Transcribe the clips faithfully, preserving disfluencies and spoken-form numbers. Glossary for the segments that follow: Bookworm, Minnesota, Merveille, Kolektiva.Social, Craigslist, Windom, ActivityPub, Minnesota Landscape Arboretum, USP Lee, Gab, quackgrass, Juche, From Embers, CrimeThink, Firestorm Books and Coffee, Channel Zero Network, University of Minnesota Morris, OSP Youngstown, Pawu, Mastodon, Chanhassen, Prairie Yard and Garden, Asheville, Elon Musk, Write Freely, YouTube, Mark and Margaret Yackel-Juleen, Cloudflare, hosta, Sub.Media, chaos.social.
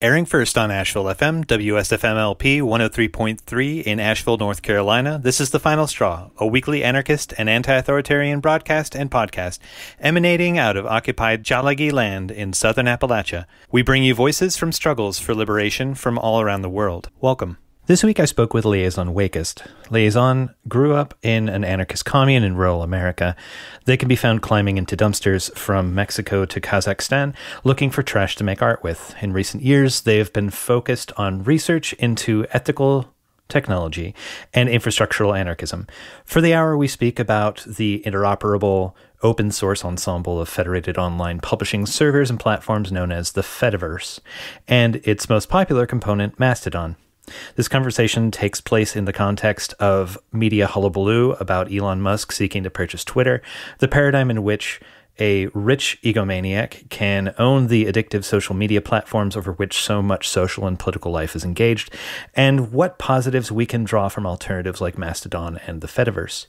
Airing first on Asheville F M, W S F M L P one oh three point three in Asheville, North Carolina, this is The Final Straw, a weekly anarchist and anti-authoritarian broadcast and podcast emanating out of occupied Jalagi land in southern Appalachia. We bring you voices from struggles for liberation from all around the world. Welcome. This week I spoke with Liaizon Wakest. Liaizon grew up in an anarchist commune in rural America. They can be found climbing into dumpsters from Mexico to Kazakhstan, looking for trash to make art with. In recent years, they have been focused on research into ethical technology and infrastructural anarchism. For the hour, we speak about the interoperable open source ensemble of federated online publishing servers and platforms known as the Fediverse, and its most popular component, Mastodon. This conversation takes place in the context of media hullabaloo about Elon Musk seeking to purchase Twitter, the paradigm in which a rich egomaniac can own the addictive social media platforms over which so much social and political life is engaged, and what positives we can draw from alternatives like Mastodon and the Fediverse.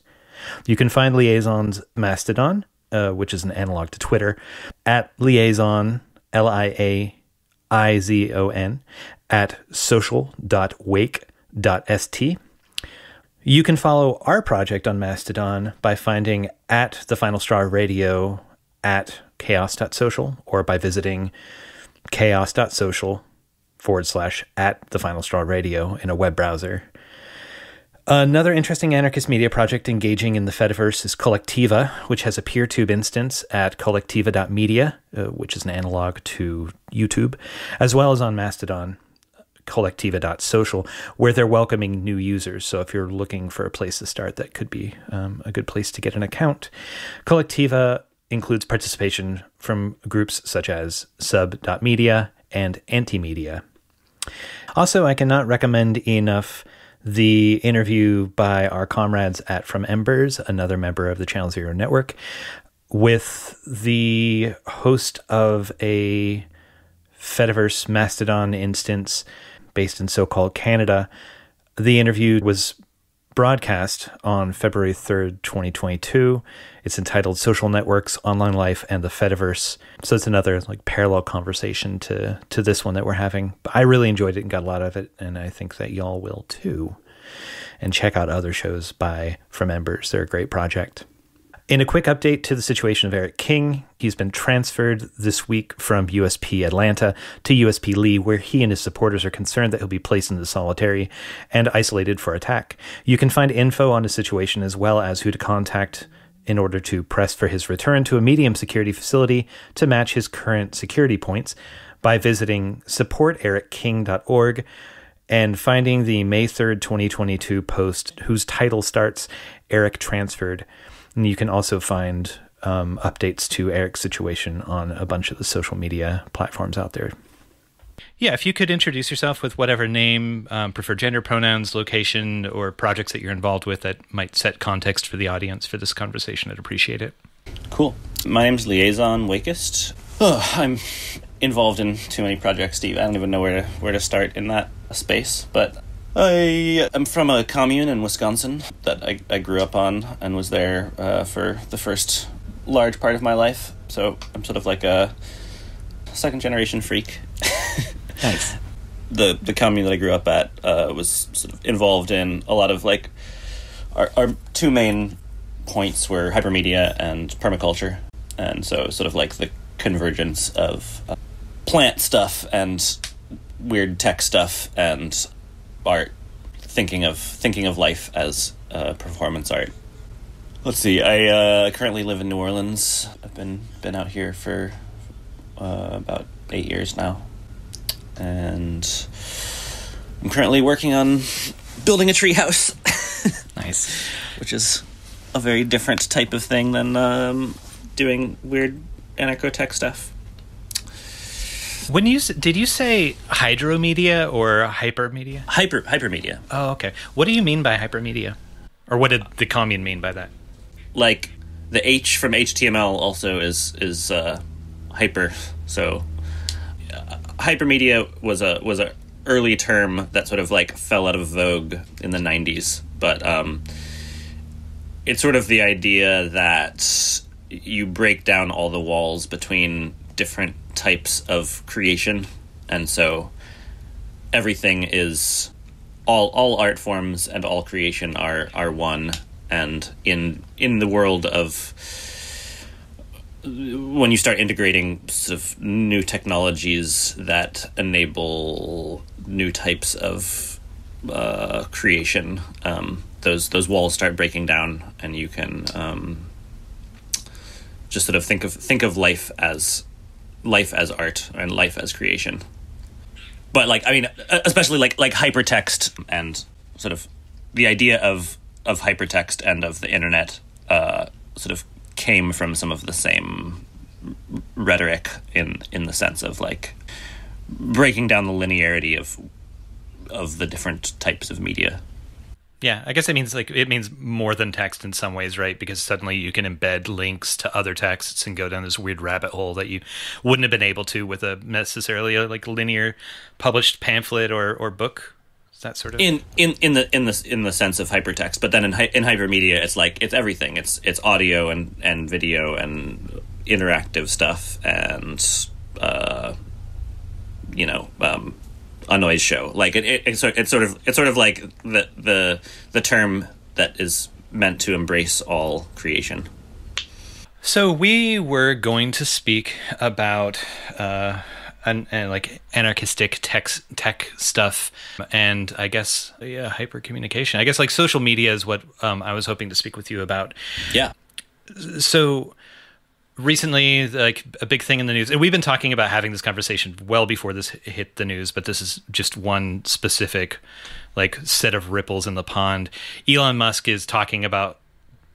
You can find Liaizon's Mastodon, uh, which is an analog to Twitter, at Liaizon, L I A I Z O N, at social dot wake dot S T. You can follow our project on Mastodon by finding at The Final Straw Radio at chaos dot social or by visiting chaos dot social forward slash at The Final Straw Radio in a web browser. Another interesting anarchist media project engaging in the Fediverse is Kolektiva, which has a PeerTube instance at Kolektiva dot Media, uh, which is an analog to YouTube, as well as on Mastodon, Kolektiva dot Social, where they're welcoming new users. So if you're looking for a place to start, that could be um, a good place to get an account. Kolektiva includes participation from groups such as Sub dot Media and Antimedia. Also, I cannot recommend enough the interview by our comrades at From Embers, another member of the Channel Zero Network, with the host of a Fediverse Mastodon instance based in so-called Canada. The interview was broadcast on February third, twenty twenty-two. It's entitled Social Networks, Online Life, and the Fediverse. So it's another like parallel conversation to, to this one that we're having. But I really enjoyed it and got a lot out of it, and I think that y'all will too. And check out other shows by From Embers. They're a great project. In a quick update to the situation of Eric King, he's been transferred this week from U S P Atlanta to U S P Lee, where he and his supporters are concerned that he'll be placed into solitary and isolated for attack. You can find info on his situation as well as who to contact in order to press for his return to a medium security facility to match his current security points by visiting support eric king dot org and finding the May third, twenty twenty-two post whose title starts Eric Transferred. And you can also find um, updates to Eric's situation on a bunch of the social media platforms out there. Yeah, if you could introduce yourself with whatever name, um, preferred gender, pronouns, location, or projects that you're involved with that might set context for the audience for this conversation, I'd appreciate it. Cool. My name's Liaizon Wakest. Oh, I'm involved in too many projects, Steve. I don't even know where to, where to start in that space, but I am from a commune in Wisconsin that I, I grew up on and was there uh, for the first large part of my life. So I'm sort of like a second generation freak. Nice. The the commune that I grew up at uh, was sort of involved in a lot of like our, our two main points were hypermedia and permaculture. And so sort of like the convergence of uh, plant stuff and weird tech stuff and art, thinking of thinking of life as uh, performance art. Let's see. I uh, currently live in New Orleans. I've been been out here for uh, about eight years now, and I'm currently working on building a treehouse. Nice, which is a very different type of thing than um, doing weird anarcho-tech stuff. When you did you say hydromedia or hypermedia? Hyper hypermedia. Oh, okay. What do you mean by hypermedia, or what did the commune mean by that? Like the H from H T M L also is is uh, hyper. So uh, hypermedia was a was a early term that sort of like fell out of vogue in the nineties, but um, it's sort of the idea that you break down all the walls between different types of creation And so everything is, all all art forms and all creation are are one. And in in the world of, when you start integrating sort of new technologies that enable new types of uh, creation, um, those those walls start breaking down, and you can um, just sort of think of think of life as life as art and life as creation. But like, I mean, especially like like hypertext and sort of the idea of of hypertext and of the internet uh, sort of came from some of the same rhetoric in in the sense of like breaking down the linearity of of the different types of media. Yeah, I guess it means like it means more than text in some ways, right? Because suddenly you can embed links to other texts and go down this weird rabbit hole that you wouldn't have been able to with a necessarily a, like linear published pamphlet or or book. Is that sort of in in in the in the in the sense of hypertext, but then in in hypermedia, it's like it's everything. It's it's audio and and video and interactive stuff and uh, you know. Um, A noise show, like it, it, it's it's sort of it's sort of like the the the term that is meant to embrace all creation. So we were going to speak about uh, an, an like anarchistic tech tech stuff, and I guess yeah, hyper communication. I guess like social media is what um, I was hoping to speak with you about. Yeah. So. Recently, like a big thing in the news, and we've been talking about having this conversation well before this hit the news, but this is just one specific like set of ripples in the pond. Elon Musk is talking about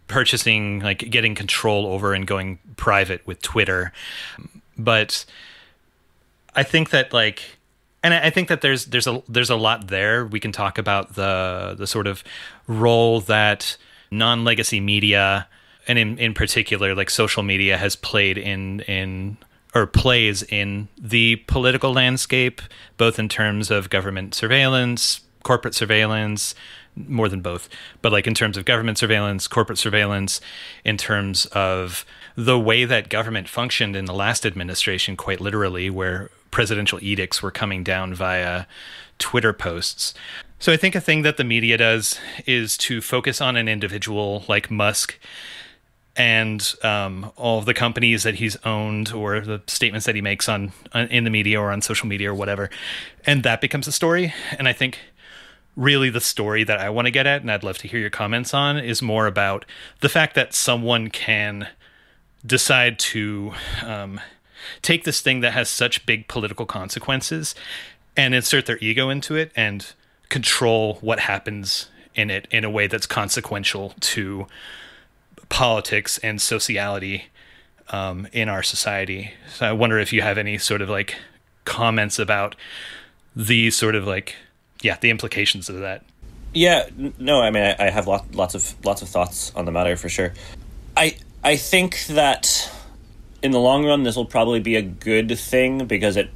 purchasing, like getting control over and going private with Twitter. But I think that like, and I think that there's there's a there's a lot there. We can talk about the the sort of role that non-legacy media and in, in particular, like social media has played in, in or plays in the political landscape, both in terms of government surveillance, corporate surveillance, more than both, but like in terms of government surveillance, corporate surveillance, in terms of the way that government functioned in the last administration, quite literally, where presidential edicts were coming down via Twitter posts. So I think a thing that the media does is to focus on an individual like Musk and um, all of the companies that he's owned or the statements that he makes on, on in the media or on social media or whatever. And that becomes a story. And I think really the story that I want to get at, and I'd love to hear your comments on, is more about the fact that someone can decide to um, take this thing that has such big political consequences and insert their ego into it and control what happens in it in a way that's consequential to politics and sociality um, in our society. So I wonder if you have any sort of like comments about the sort of like, yeah, the implications of that. Yeah, no, I mean, I, I have lot, lots of lots of thoughts on the matter for sure. I I think that in the long run, this will probably be a good thing because it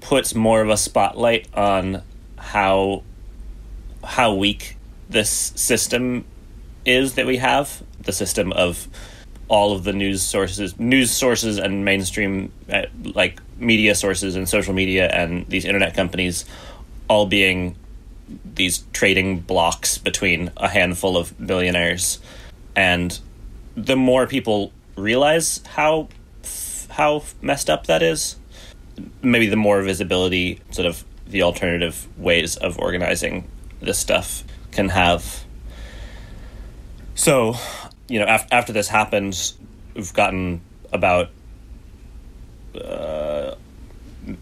puts more of a spotlight on how how weak this system is that we have, the system of all of the news sources, news sources and mainstream uh, like media sources and social media and these internet companies all being these trading blocks between a handful of billionaires. And the more people realize how how messed up that is, maybe the more visibility sort of the alternative ways of organizing this stuff can have. So, you know, af after this happened, we've gotten about uh,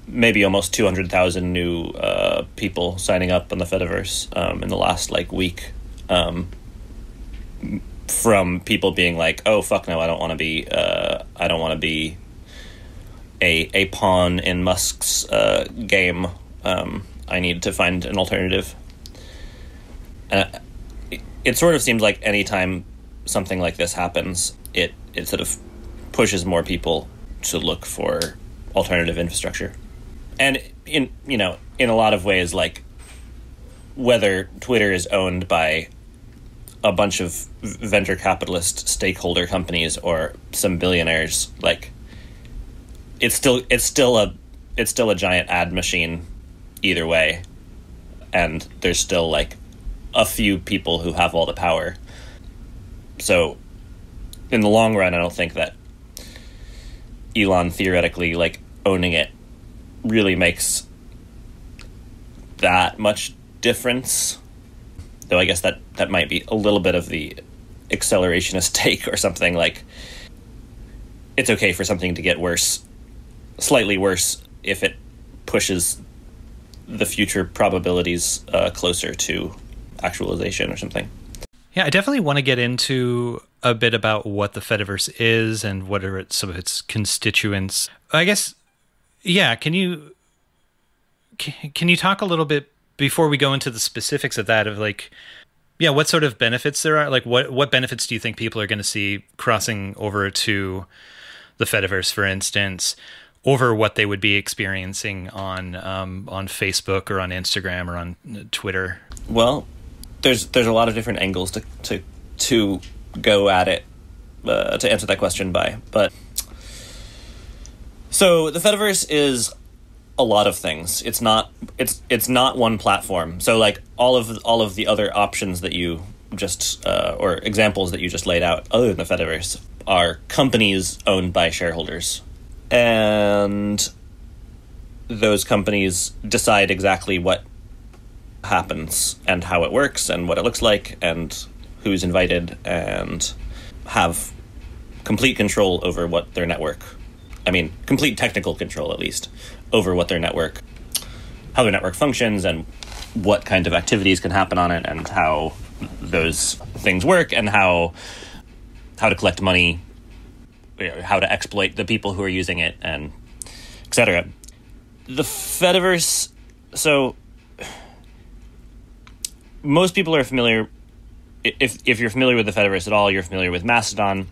maybe almost two hundred thousand new uh, people signing up on the Fediverse um, in the last, like, week um, from people being like, oh, fuck no, I don't want to be, uh, I don't want to be a, a pawn in Musk's uh, game. Um, I need to find an alternative. Uh, it, it sort of seems like any time something like this happens, it, it sort of pushes more people to look for alternative infrastructure. And in, you know, in a lot of ways, like whether Twitter is owned by a bunch of venture capitalist stakeholder companies or some billionaires, like it's still, it's still a it's still a giant ad machine either way, and there's still like a few people who have all the power. So in the long run, I don't think that Elon theoretically like owning it really makes that much difference, though I guess that that might be a little bit of the accelerationist take or something. Like, it's okay for something to get worse, slightly worse, if it pushes the future probabilities uh, closer to actualization or something. Yeah, I definitely want to get into a bit about what the Fediverse is and what are some of its constituents. I guess, yeah, can you can you talk a little bit before we go into the specifics of that, of like, yeah, what sort of benefits there are? Like, what, what benefits do you think people are going to see crossing over to the Fediverse, for instance, over what they would be experiencing on um, on Facebook or on Instagram or on Twitter? Well, there's there's a lot of different angles to to to go at it uh, to answer that question by. But so the Fediverse is a lot of things. It's not it's it's not one platform. So like all of all of the other options that you just uh, or examples that you just laid out other than the Fediverse are companies owned by shareholders, and those companies decide exactly what happens and how it works and what it looks like and who's invited, and have complete control over what their network, I mean complete technical control at least, over what their network, how their network functions and what kind of activities can happen on it and how those things work and how how to collect money, you know, how to exploit the people who are using it, and et cetera. The Fediverse, so most people are familiar, if if you're familiar with the Fediverse at all, you're familiar with Mastodon,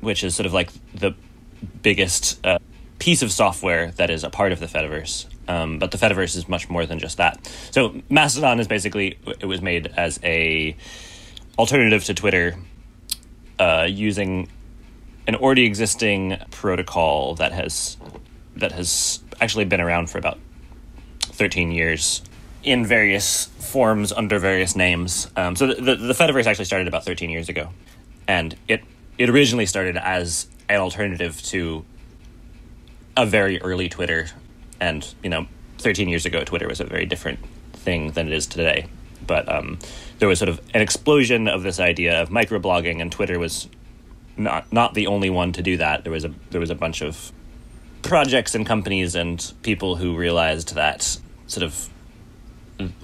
which is sort of like the biggest uh, piece of software that is a part of the Fediverse. Um, but the Fediverse is much more than just that. So Mastodon is basically, it was made as a alternative to Twitter uh, using an already existing protocol that has that has actually been around for about thirteen years in various forms under various names. Um, so the, the, the Fediverse actually started about thirteen years ago, and it, it originally started as an alternative to a very early Twitter. And, you know, thirteen years ago, Twitter was a very different thing than it is today. But um, there was sort of an explosion of this idea of microblogging, and Twitter was not not the only one to do that. There was a there was a bunch of projects and companies and people who realized that sort of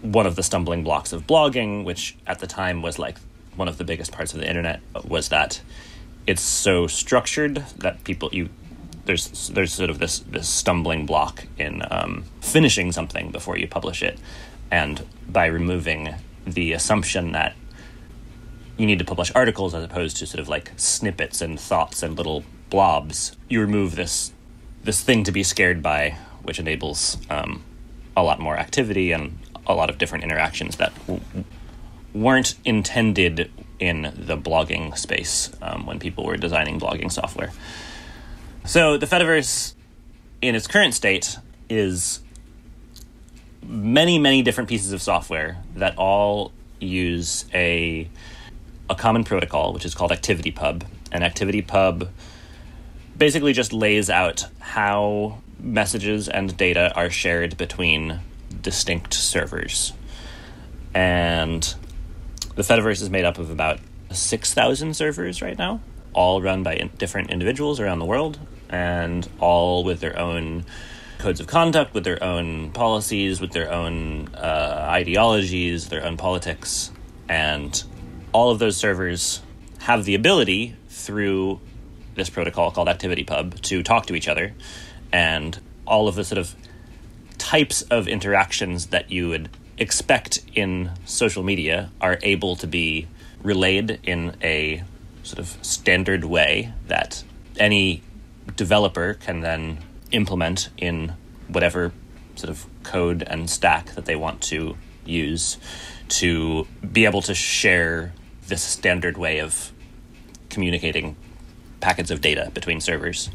one of the stumbling blocks of blogging, which at the time was like one of the biggest parts of the internet, was that it's so structured that people you there's there's sort of this this stumbling block in um, finishing something before you publish it, and by removing the assumption that you need to publish articles as opposed to sort of like snippets and thoughts and little blobs, you remove this this thing to be scared by, which enables um, a lot more activity and a lot of different interactions that w weren't intended in the blogging space um, when people were designing blogging software. So the Fediverse, in its current state, is many, many different pieces of software that all use a a common protocol, which is called ActivityPub. And ActivityPub basically just lays out how messages and data are shared between distinct servers. And the Fediverse is made up of about six thousand servers right now, all run by in different individuals around the world, and all with their own codes of conduct, with their own policies, with their own uh, ideologies, their own politics. And all of those servers have the ability, through this protocol called ActivityPub, to talk to each other, and all of the sort of types of interactions that you would expect in social media are able to be relayed in a sort of standard way that any developer can then implement in whatever sort of code and stack that they want to use to be able to share this standard way of communicating packets of data between servers.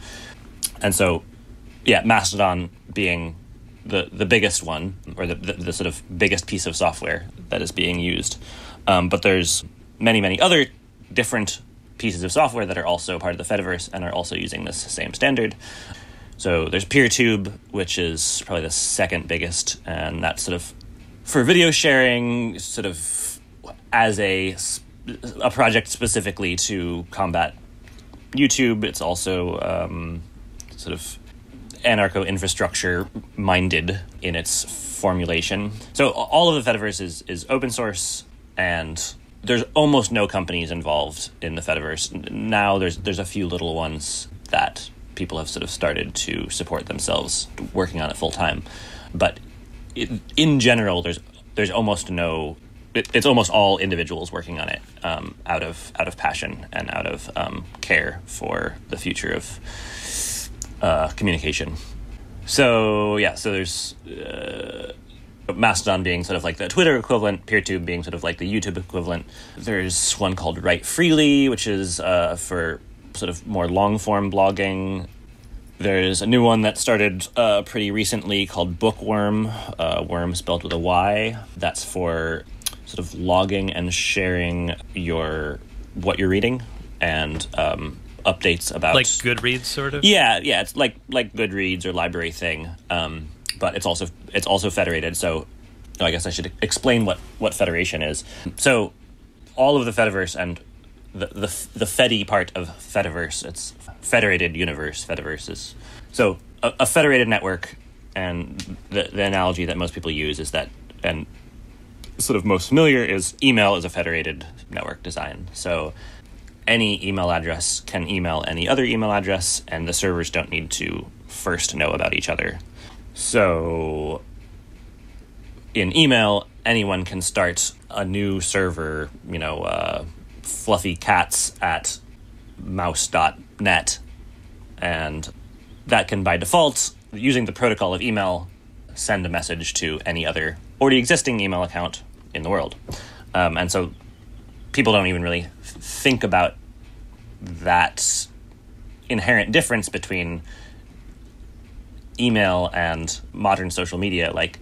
And so yeah, Mastodon being the the biggest one, or the, the, the sort of biggest piece of software that is being used. Um, but there's many, many other different pieces of software that are also part of the Fediverse and are also using this same standard. So there's PeerTube, which is probably the second biggest, and that's sort of for video sharing, sort of as a, a project specifically to combat YouTube. It's also um, sort of anarcho-infrastructure minded in its formulation. So all of the Fediverse is, is open source, and there's almost no companies involved in the Fediverse. Now there's there's a few little ones that people have sort of started to support themselves working on it full time. But it, in general, there's there's almost no, it, it's almost all individuals working on it um, out of out of passion and out of um, care for the future of uh, communication. So yeah, so there's uh, Mastodon being sort of like the Twitter equivalent, PeerTube being sort of like the YouTube equivalent. There's one called Write Freely, which is uh, for sort of more long-form blogging. There's a new one that started uh, pretty recently called Bookworm, uh, worm spelled with a Y. That's for sort of logging and sharing your what you're reading and um, updates about... Like Goodreads, sort of? Yeah, yeah, it's like like Goodreads or library thing, um, but it's also it's also federated, so oh, I guess I should explain what, what federation is. So all of the Fediverse and The, the the Fedi part of Fediverse, it's Federated Universe, Fediverse is. So a, a federated network, and the, the analogy that most people use is that, and sort of most familiar, is email is a federated network design. So any email address can email any other email address, and the servers don't need to first know about each other. So in email, anyone can start a new server, you know, uh, fluffycats at mouse dot net, and that can by default, using the protocol of email, send a message to any other already existing email account in the world. Um, and so people don't even really think about that inherent difference between email and modern social media. Like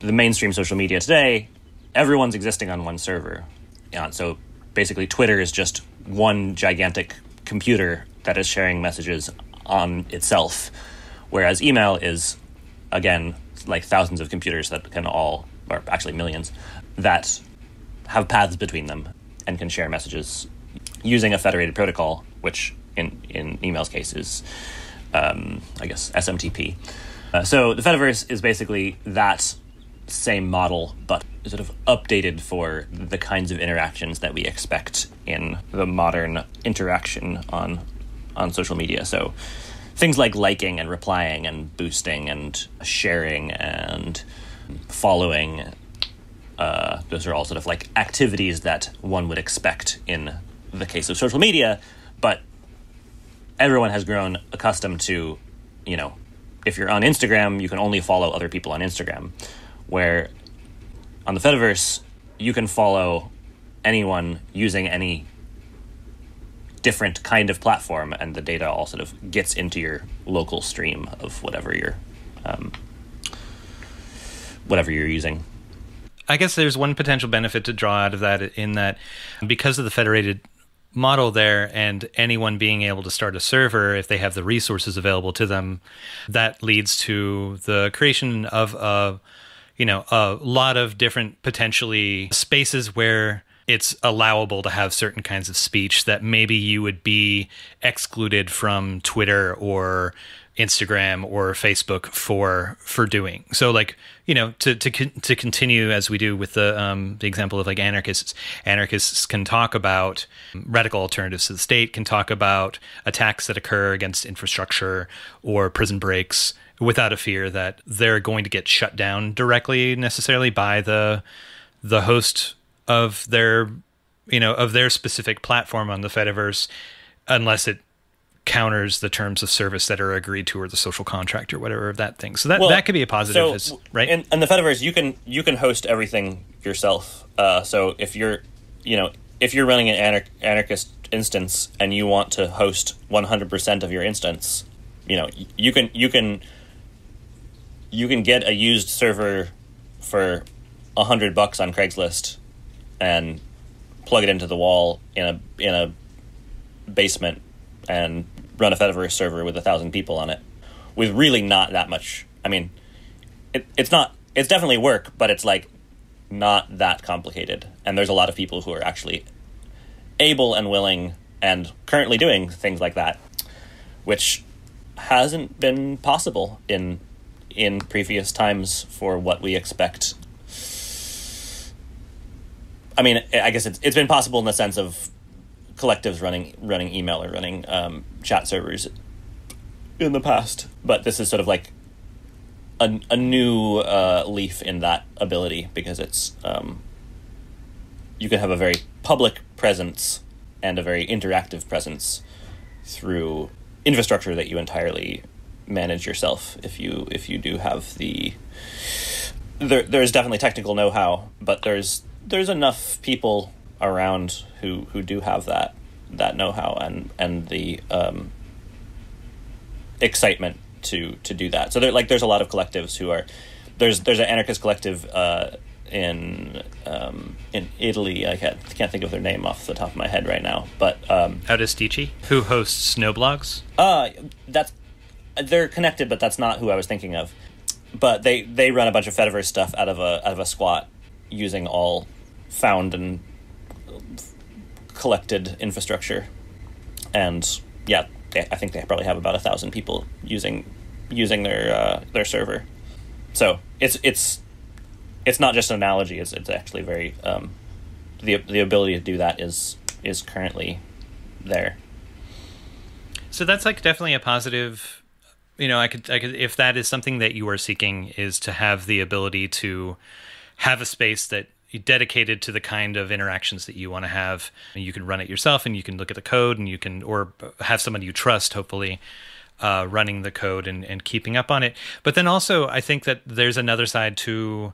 the mainstream social media today, everyone's existing on one server. Yeah, so basically, Twitter is just one gigantic computer that is sharing messages on itself, whereas email is, again, like thousands of computers that can all, or actually millions, that have paths between them and can share messages using a federated protocol, which in, in email's case is, um, I guess, S M T P. Uh, so the Fediverse is basically that same model, but sort of updated for the kinds of interactions that we expect in the modern interaction on on social media. So things like liking and replying and boosting and sharing and following, uh, those are all sort of like activities that one would expect in the case of social media, but everyone has grown accustomed to, you know, if you're on Instagram, you can only follow other people on Instagram, where on the Fediverse, you can follow anyone using any different kind of platform, and the data all sort of gets into your local stream of whatever you're, um, whatever you're using. I guess there's one potential benefit to draw out of that, in that because of the federated model there and anyone being able to start a server if they have the resources available to them, that leads to the creation of a you know, a lot of different potentially spaces where it's allowable to have certain kinds of speech that maybe you would be excluded from Twitter or Instagram or Facebook for for doing. So like, you know, to to to continue as we do with the um the example of like anarchists, anarchists can talk about radical alternatives to the state, can talk about attacks that occur against infrastructure or prison breaks without a fear that they're going to get shut down directly necessarily by the the host of their, you know, of their specific platform on the Fediverse, unless it counters the terms of service that are agreed to or the social contract or whatever of that thing. So that, well, that could be a positive, so, as, right? And, and the Fediverse, you can you can host everything yourself. Uh, so if you're, you know, if you're running an anar anarchist instance and you want to host one hundred percent of your instance you know, you can you can you can get a used server for a hundred bucks on Craigslist and plug it into the wall in a in a basement and run a Fediverse server with a thousand people on it, with really not that much. I mean, it, it's not. It's definitely work, but it's like not that complicated. And there's a lot of people who are actually able and willing and currently doing things like that, which hasn't been possible in in previous times for what we expect. I mean, I guess it's it's been possible in the sense of collectives running running email or running um, chat servers in the past, but this is sort of like a, a new uh, leaf in that ability, because it's um, you can have a very public presence and a very interactive presence through infrastructure that you entirely manage yourself. If you if you do have the there there is definitely technical know-how, but there's there's enough people around who who do have that that know-how and and the um, excitement to to do that. So there like there's a lot of collectives who are there's there's an anarchist collective uh, in um, in Italy. I can't can't think of their name off the top of my head right now. But um, Out of Stichi, who hosts Snowblogs. Uh that's they're connected, but that's not who I was thinking of. But they they run a bunch of Fediverse stuff out of a out of a squat using all found and collected infrastructure, and yeah, they, I think they probably have about a thousand people using using their uh, their server. So it's it's it's not just an analogy; it's it's actually very um, the the ability to do that is is currently there. So that's like definitely a positive. You know, I could I could if that is something that you are seeking, is to have the ability to have a space that dedicated to the kind of interactions that you want to have. And you can run it yourself, and you can look at the code, and you can, or have somebody you trust, hopefully, uh, running the code and, and keeping up on it. But then also, I think that there's another side to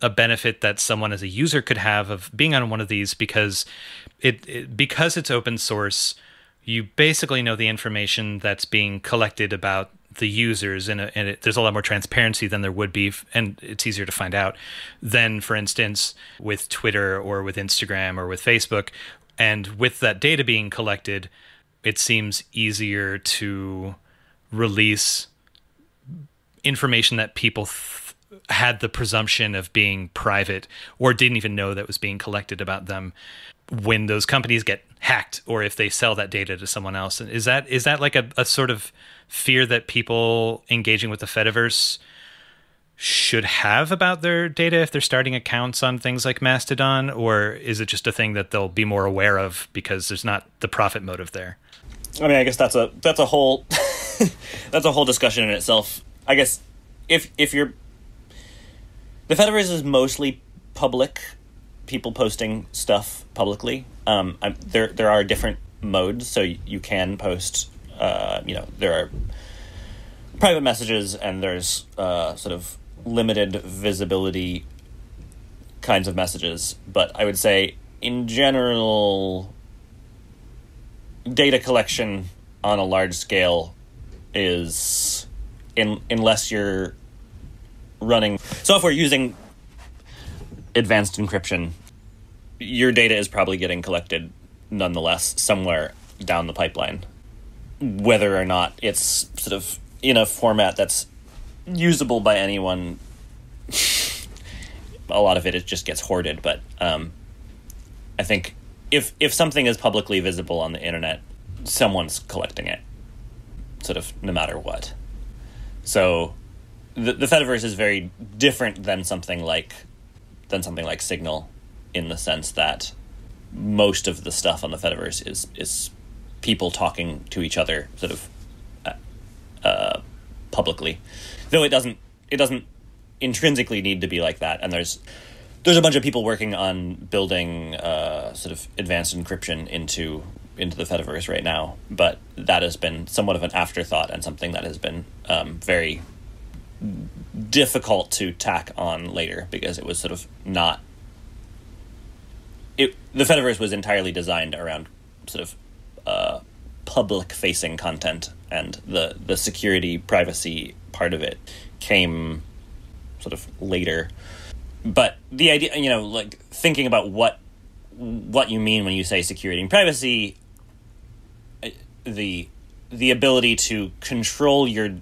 a benefit that someone as a user could have of being on one of these, because it, it because it's open source, you basically know the information that's being collected about the users, and, and it, there's a lot more transparency than there would be, and it's easier to find out than, for instance, with Twitter or with Instagram or with Facebook. And with that data being collected, it seems easier to release information that people th had the presumption of being private, or didn't even know that was being collected about them, when those companies get hacked or if they sell that data to someone else. Is that is that like a, a sort of fear that people engaging with the Fediverse should have about their data if they're starting accounts on things like Mastodon? Or is it just a thing that they'll be more aware of because there's not the profit motive there? I mean, I guess that's a that's a whole that's a whole discussion in itself. I guess if if you're the Fediverse is mostly public, people posting stuff publicly. Um, I, there there are different modes, so you, you can post. Uh, you know, there are private messages, and there's uh, sort of limited visibility kinds of messages. But I would say, in general, data collection on a large scale is, in, unless you're running software using advanced encryption, your data is probably getting collected nonetheless somewhere down the pipeline. Whether or not it's sort of in a format that's usable by anyone, a lot of it, it just gets hoarded. But um, I think if if something is publicly visible on the internet, someone's collecting it, sort of no matter what. So the the Fediverse is very different than something like than something like Signal, in the sense that most of the stuff on the Fediverse is is. people talking to each other, sort of, uh, publicly, though it doesn't it doesn't intrinsically need to be like that. And there's there's a bunch of people working on building uh, sort of advanced encryption into into the Fediverse right now, but that has been somewhat of an afterthought and something that has been um, very difficult to tack on later, because it was sort of not it. The Fediverse was entirely designed around sort of. Uh, public-facing content, and the, the security, privacy part of it came sort of later. But the idea, you know, like thinking about what what you mean when you say security and privacy, the the ability to control your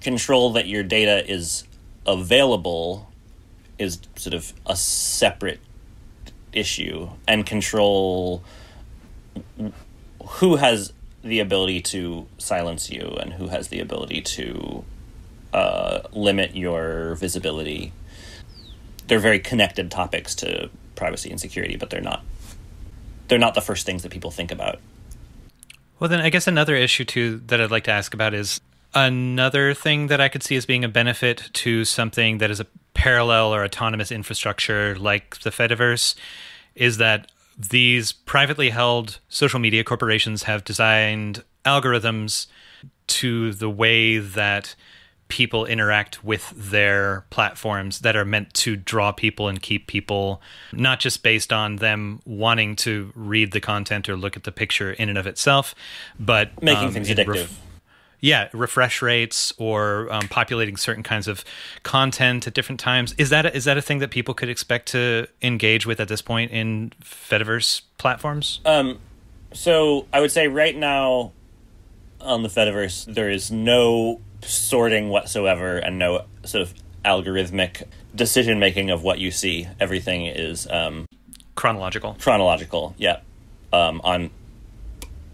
control that your data is available is sort of a separate issue, and control who has the ability to silence you and who has the ability to uh, limit your visibility. They're very connected topics to privacy and security, but they're not they're not the first things that people think about. Well, then I guess another issue, too, that I'd like to ask about is another thing that I could see as being a benefit to something that is a parallel or autonomous infrastructure like the Fediverse is that these privately held social media corporations have designed algorithms to the way that people interact with their platforms that are meant to draw people and keep people, not just based on them wanting to read the content or look at the picture in and of itself, but making um, things addictive. Yeah, refresh rates or um, populating certain kinds of content at different times. Is that a, is that a thing that people could expect to engage with at this point in Fediverse platforms? Um, so I would say right now on the Fediverse, there is no sorting whatsoever and no sort of algorithmic decision-making of what you see. Everything is... Um, chronological. Chronological, yeah. Um, on,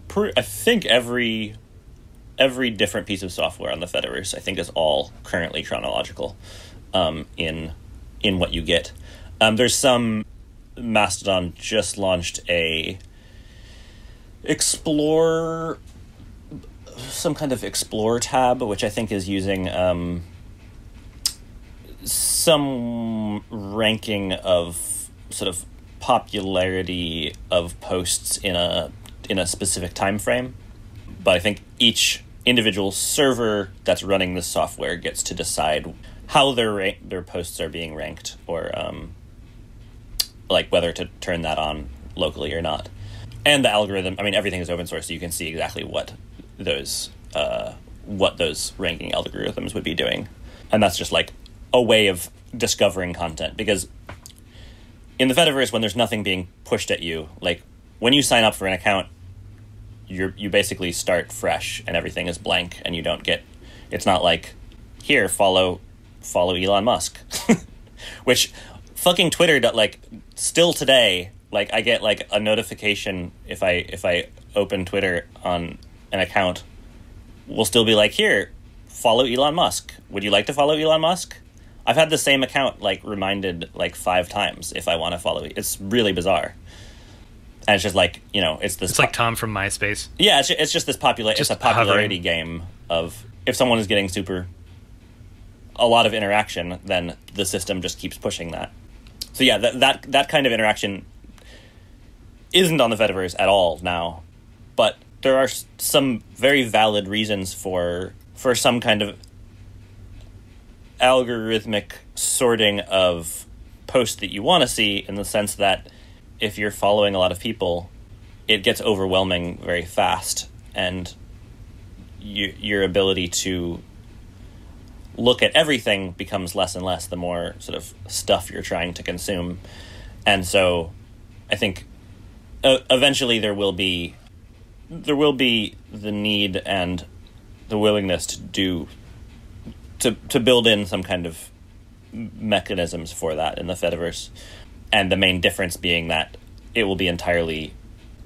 per, I think every... Every different piece of software on the Fediverse, I think, is all currently chronological um, in in what you get. Um, there's some... Mastodon just launched a Explore... some kind of Explore tab, which I think is using um, some ranking of sort of popularity of posts in a in a specific time frame. But I think each individual server that's running the software gets to decide how their rank, their posts are being ranked, or um, like whether to turn that on locally or not. And the algorithm, I mean, everything is open source, so you can see exactly what those uh, what those ranking algorithms would be doing. And that's just like a way of discovering content, because in the Fediverse, when there's nothing being pushed at you, like when you sign up for an account, you you basically start fresh and everything is blank, and you don't get, it's not like, here, follow follow Elon Musk, which fucking Twitter, like still today, like I get like a notification if I if I open Twitter on an account, will still be like, here, follow Elon Musk. Would you like to follow Elon Musk? I've had the same account like reminded like five times if I want to follow. It's really bizarre. And it's just like, you know, it's this... It's like Tom from MySpace. Yeah, it's just, it's just this popular... Just it's a popularity hovering. Game of... If someone is getting super... a lot of interaction, then the system just keeps pushing that. So yeah, that that, that kind of interaction isn't on the Fediverse at all now. But there are some very valid reasons for for some kind of algorithmic sorting of posts that you want to see, in the sense that if you're following a lot of people, it gets overwhelming very fast, and you, your ability to look at everything becomes less and less the more sort of stuff you're trying to consume. And so I think uh, eventually there will be there will be the need and the willingness to do to to build in some kind of mechanisms for that in the Fediverse. And the main difference being that it will be entirely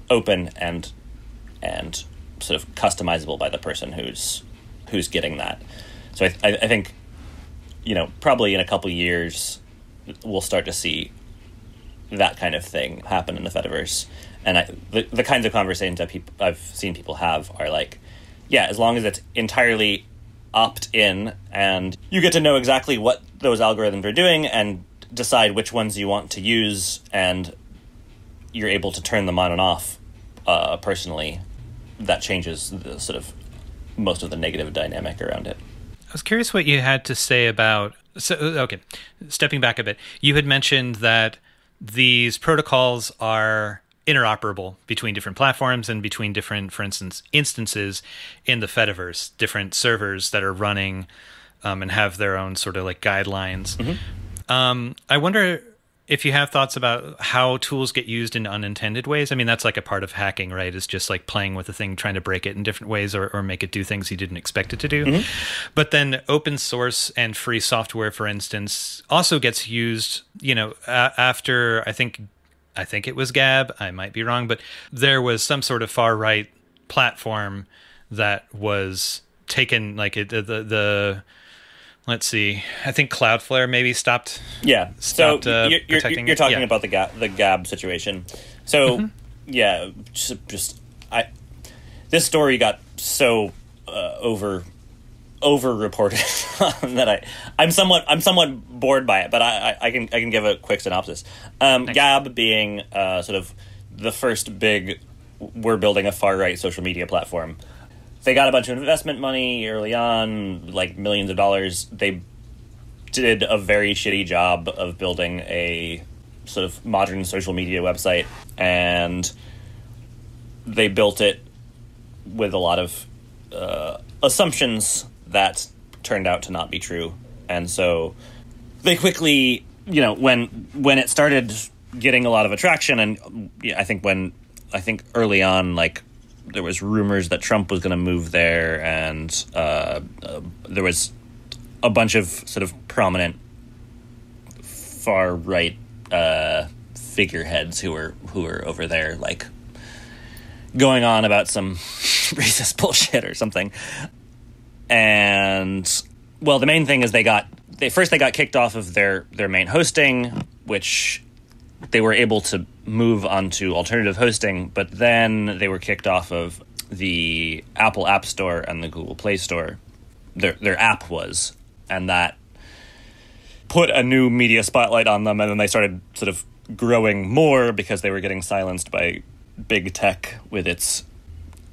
open and and sort of customizable by the person who's who's getting that. So I th I think, you know, probably in a couple of years we'll start to see that kind of thing happen in the Fediverse. And I, the the kinds of conversations that people I've seen people have are like, yeah, as long as it's entirely opt in and you get to know exactly what those algorithms are doing and decide which ones you want to use, and you're able to turn them on and off uh, personally, that changes the sort of most of the negative dynamic around it. I was curious what you had to say about, so okay, stepping back a bit, you had mentioned that these protocols are interoperable between different platforms and between different, for instance, instances in the Fediverse, different servers that are running um, and have their own sort of like guidelines. Mm-hmm. Um, I wonder if you have thoughts about how tools get used in unintended ways. I mean, that's like a part of hacking, right? It's just like playing with a thing, trying to break it in different ways or, or make it do things you didn't expect it to do. Mm-hmm. But then open source and free software, for instance, also gets used, you know, uh, after I think I think it was Gab. I might be wrong, but there was some sort of far right platform that was taken, like it, the, the the let's see. I think Cloudflare maybe stopped. Yeah, stopped, so you're, uh, you're, protecting you're, you're talking yeah. about the Gab, the Gab situation. So mm-hmm. yeah, just, just I this story got so uh, over over reported that I I'm somewhat I'm somewhat bored by it, but I, I, I can I can give a quick synopsis. Um, Gab being uh, sort of the first big, we're building a far right social media platform. They got a bunch of investment money early on, like millions of dollars. They did a very shitty job of building a sort of modern social media website, and they built it with a lot of uh, assumptions that turned out to not be true. And so they quickly, you know, when when it started getting a lot of attraction, and I think when I think early on, like, there was rumors that Trump was going to move there, and uh, uh, there was a bunch of sort of prominent far right uh, figureheads who were who were over there, like, going on about some racist bullshit or something. And well, the main thing is they got they first they got kicked off of their their main hosting, which they were able to move onto alternative hosting, but then they were kicked off of the Apple App Store and the Google Play Store. Their their app was, and that put a new media spotlight on them, and then they started sort of growing more because they were getting silenced by big tech with its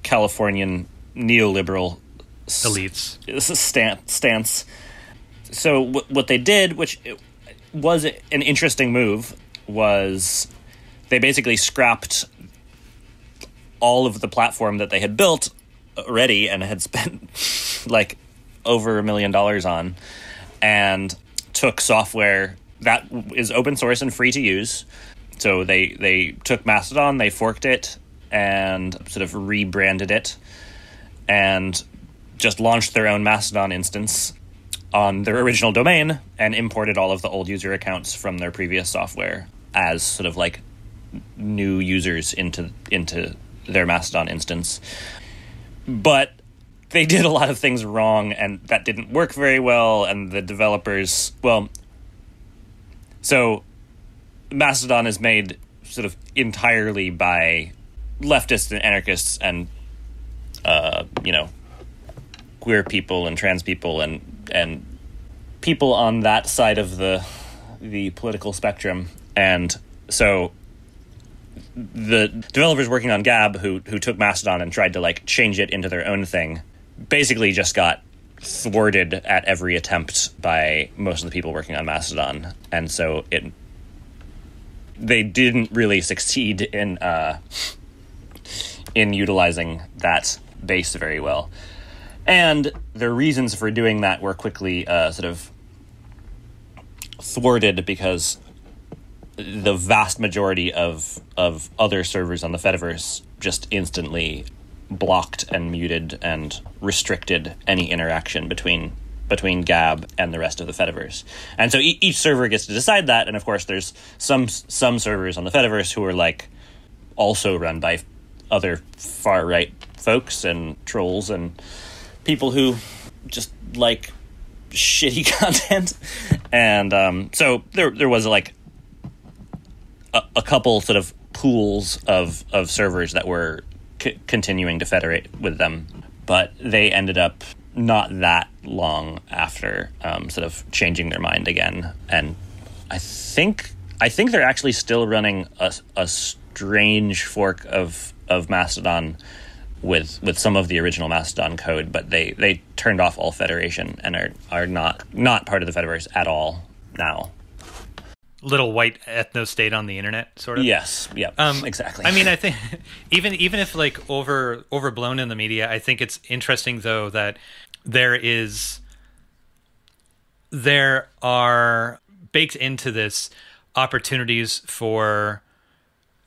Californian neoliberal elites st- stance. So w- what they did, which was an interesting move, was they basically scrapped all of the platform that they had built already and had spent like over a million dollars on, and took software that is open source and free to use. So they, they took Mastodon, they forked it, and sort of rebranded it, and just launched their own Mastodon instance on their original domain and imported all of the old user accounts from their previous software as sort of like new users into into their Mastodon instance. But they did a lot of things wrong, and that didn't work very well, and the developers, well, so Mastodon is made sort of entirely by leftists and anarchists and uh, you know, queer people and trans people and and people on that side of the the political spectrum. And so the developers working on Gab, who who took Mastodon and tried to like change it into their own thing, basically just got thwarted at every attempt by most of the people working on Mastodon. And so it they didn't really succeed in uh, in utilizing that base very well. And their reasons for doing that were quickly uh, sort of thwarted because the vast majority of of other servers on the Fediverse just instantly blocked and muted and restricted any interaction between between Gab and the rest of the Fediverse. And so e- each server gets to decide that. And of course, there's some some servers on the Fediverse who are like also run by other far right folks and trolls and people who just like shitty content, and um, so there there was like a, a couple sort of pools of, of servers that were c- continuing to federate with them, but they ended up not that long after um, sort of changing their mind again, and I think I think they're actually still running a, a strange fork of of Mastodon with with some of the original Mastodon code, but they, they turned off all federation and are, are not, not part of the Fediverse at all now. little white ethno state on the internet, sort of. Yes. Yeah. Um, exactly. I mean, I think even even if like over overblown in the media, I think it's interesting though that there is there are baked into this opportunities for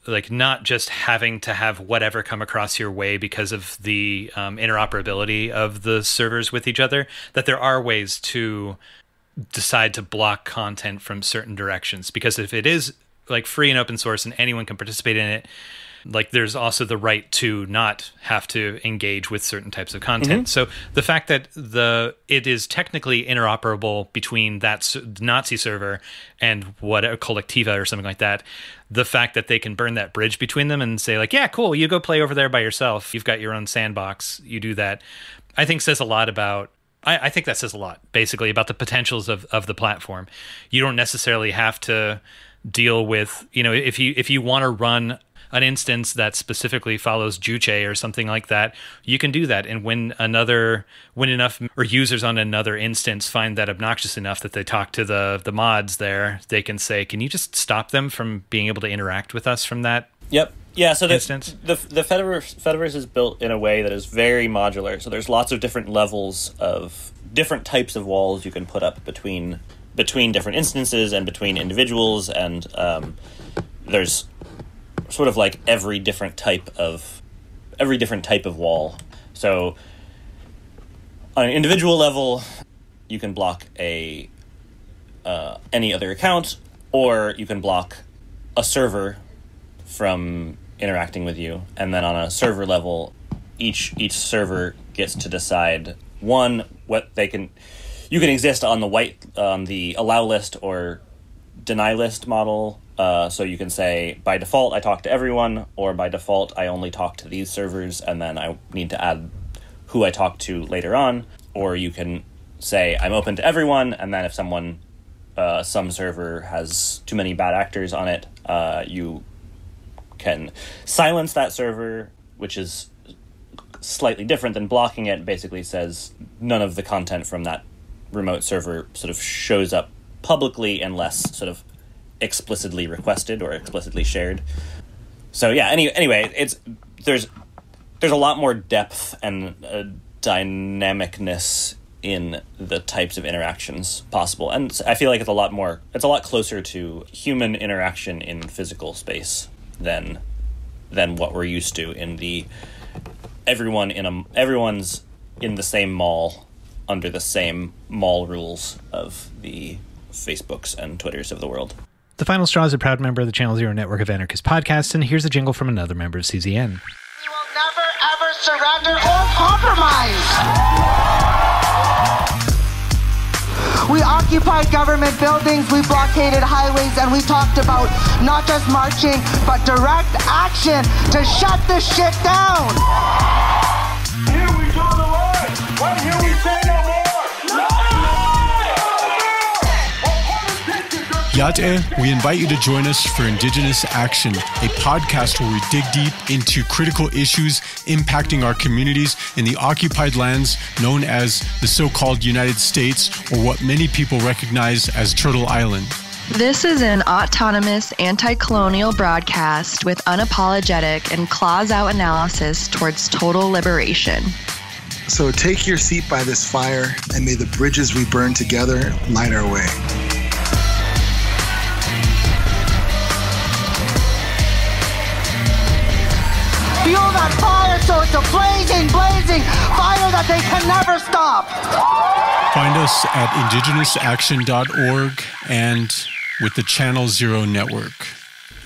like not just having to have whatever come across your way because of the um, interoperability of the servers with each other. That there are ways to decide to block content from certain directions, because if it is like free and open source and anyone can participate in it, like there's also the right to not have to engage with certain types of content. Mm-hmm. So the fact that the it is technically interoperable between that Nazi server and what a Kolektiva or something like that, the fact that they can burn that bridge between them and say like, yeah, cool, you go play over there by yourself. You've got your own sandbox. You do that. I think says a lot about I, I think that says a lot, basically, about the potentials of, of the platform. You don't necessarily have to deal with, you know, if you if you want to run an instance that specifically follows Juche or something like that, you can do that. And when another, when enough or users on another instance find that obnoxious enough that they talk to the the mods there, they can say, can you just stop them from being able to interact with us from that? Yep. Yeah, so the, the the Fediverse, Fediverse is built in a way that is very modular. So there's lots of different levels of different types of walls you can put up between between different instances and between individuals, and um, there's sort of like every different type of every different type of wall. So on an individual level, you can block a uh, any other account, or you can block a server from interacting with you. And then on a server level, each each server gets to decide one what they can you can exist on the white on the allow list or deny list model. Uh, so you can say, by default I talk to everyone, or by default I only talk to these servers and then I need to add who I talk to later on. Or you can say I'm open to everyone, and then if someone uh, some server has too many bad actors on it, uh, you can silence that server, which is slightly different than blocking it. Basically says none of the content from that remote server sort of shows up publicly unless sort of explicitly requested or explicitly shared. So yeah, any, anyway, it's there's there's a lot more depth and uh, dynamicness in the types of interactions possible, and I feel like it's a lot more it's a lot closer to human interaction in physical space than than what we're used to in the everyone in a everyone's in the same mall under the same mall rules of the Facebooks and Twitters of the world. The Final Straw is a proud member of the Channel Zero Network of Anarchist Podcasts, and here's a jingle from another member of C Z N. You will never ever surrender or compromise. We occupied government buildings, we blockaded highways, and we talked about not just marching, but direct action to shut this shit down. Here we draw the line. Right here we say no more. No more. Yat'e, we invite you to join us for Indigenous Action, a podcast where we dig deep into critical issues impacting our communities in the occupied lands known as the so-called United States, or what many people recognize as Turtle Island. This is an autonomous, anti-colonial broadcast with unapologetic and claws-out analysis towards total liberation. So take your seat by this fire, and may the bridges we burn together light our way. Fuel that fire so it's a blazing, blazing fire that they can never stop. Find us at indigenous action dot org and with the Channel Zero Network.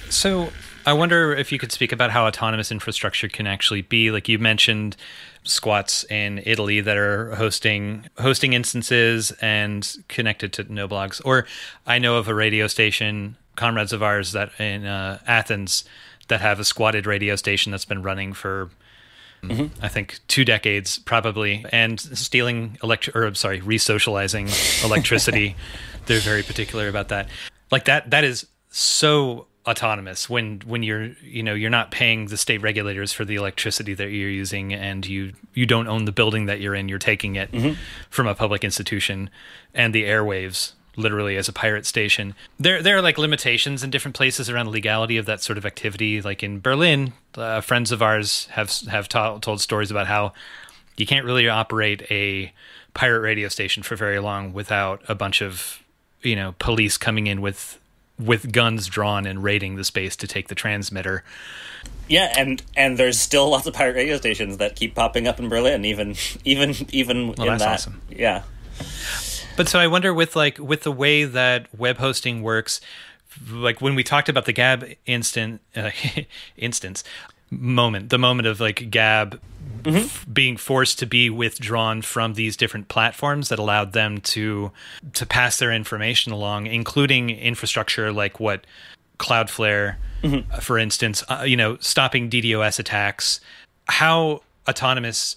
So I wonder if you could speak about how autonomous infrastructure can actually be. Like you mentioned squats in Italy that are hosting hosting instances and connected to no blogs. Or I know of a radio station, comrades of ours that in uh, Athens, that have a squatted radio station that's been running for, mm-hmm. I think, two decades probably, and stealing elect or I'm sorry, re-socializing electricity. They're very particular about that. Like that, that is so autonomous when when you're you know you're not paying the state regulators for the electricity that you're using, and you you don't own the building that you're in. You're taking it mm-hmm. from a public institution, and the airwaves. literally as a pirate station. There, there are like limitations in different places around the legality of that sort of activity. Like in Berlin, uh, friends of ours have have ta told stories about how you can't really operate a pirate radio station for very long without a bunch of, you know, police coming in with with guns drawn and raiding the space to take the transmitter. Yeah, and and there's still lots of pirate radio stations that keep popping up in Berlin, even even even well, in that's that. Awesome. Yeah. But so I wonder, with like with the way that web hosting works, like when we talked about the Gab instant uh, instance moment, the moment of like Gab mm-hmm. being forced to be withdrawn from these different platforms that allowed them to to pass their information along, including infrastructure like what Cloudflare, mm-hmm. uh, for instance, uh, you know, stopping D dos attacks. How autonomous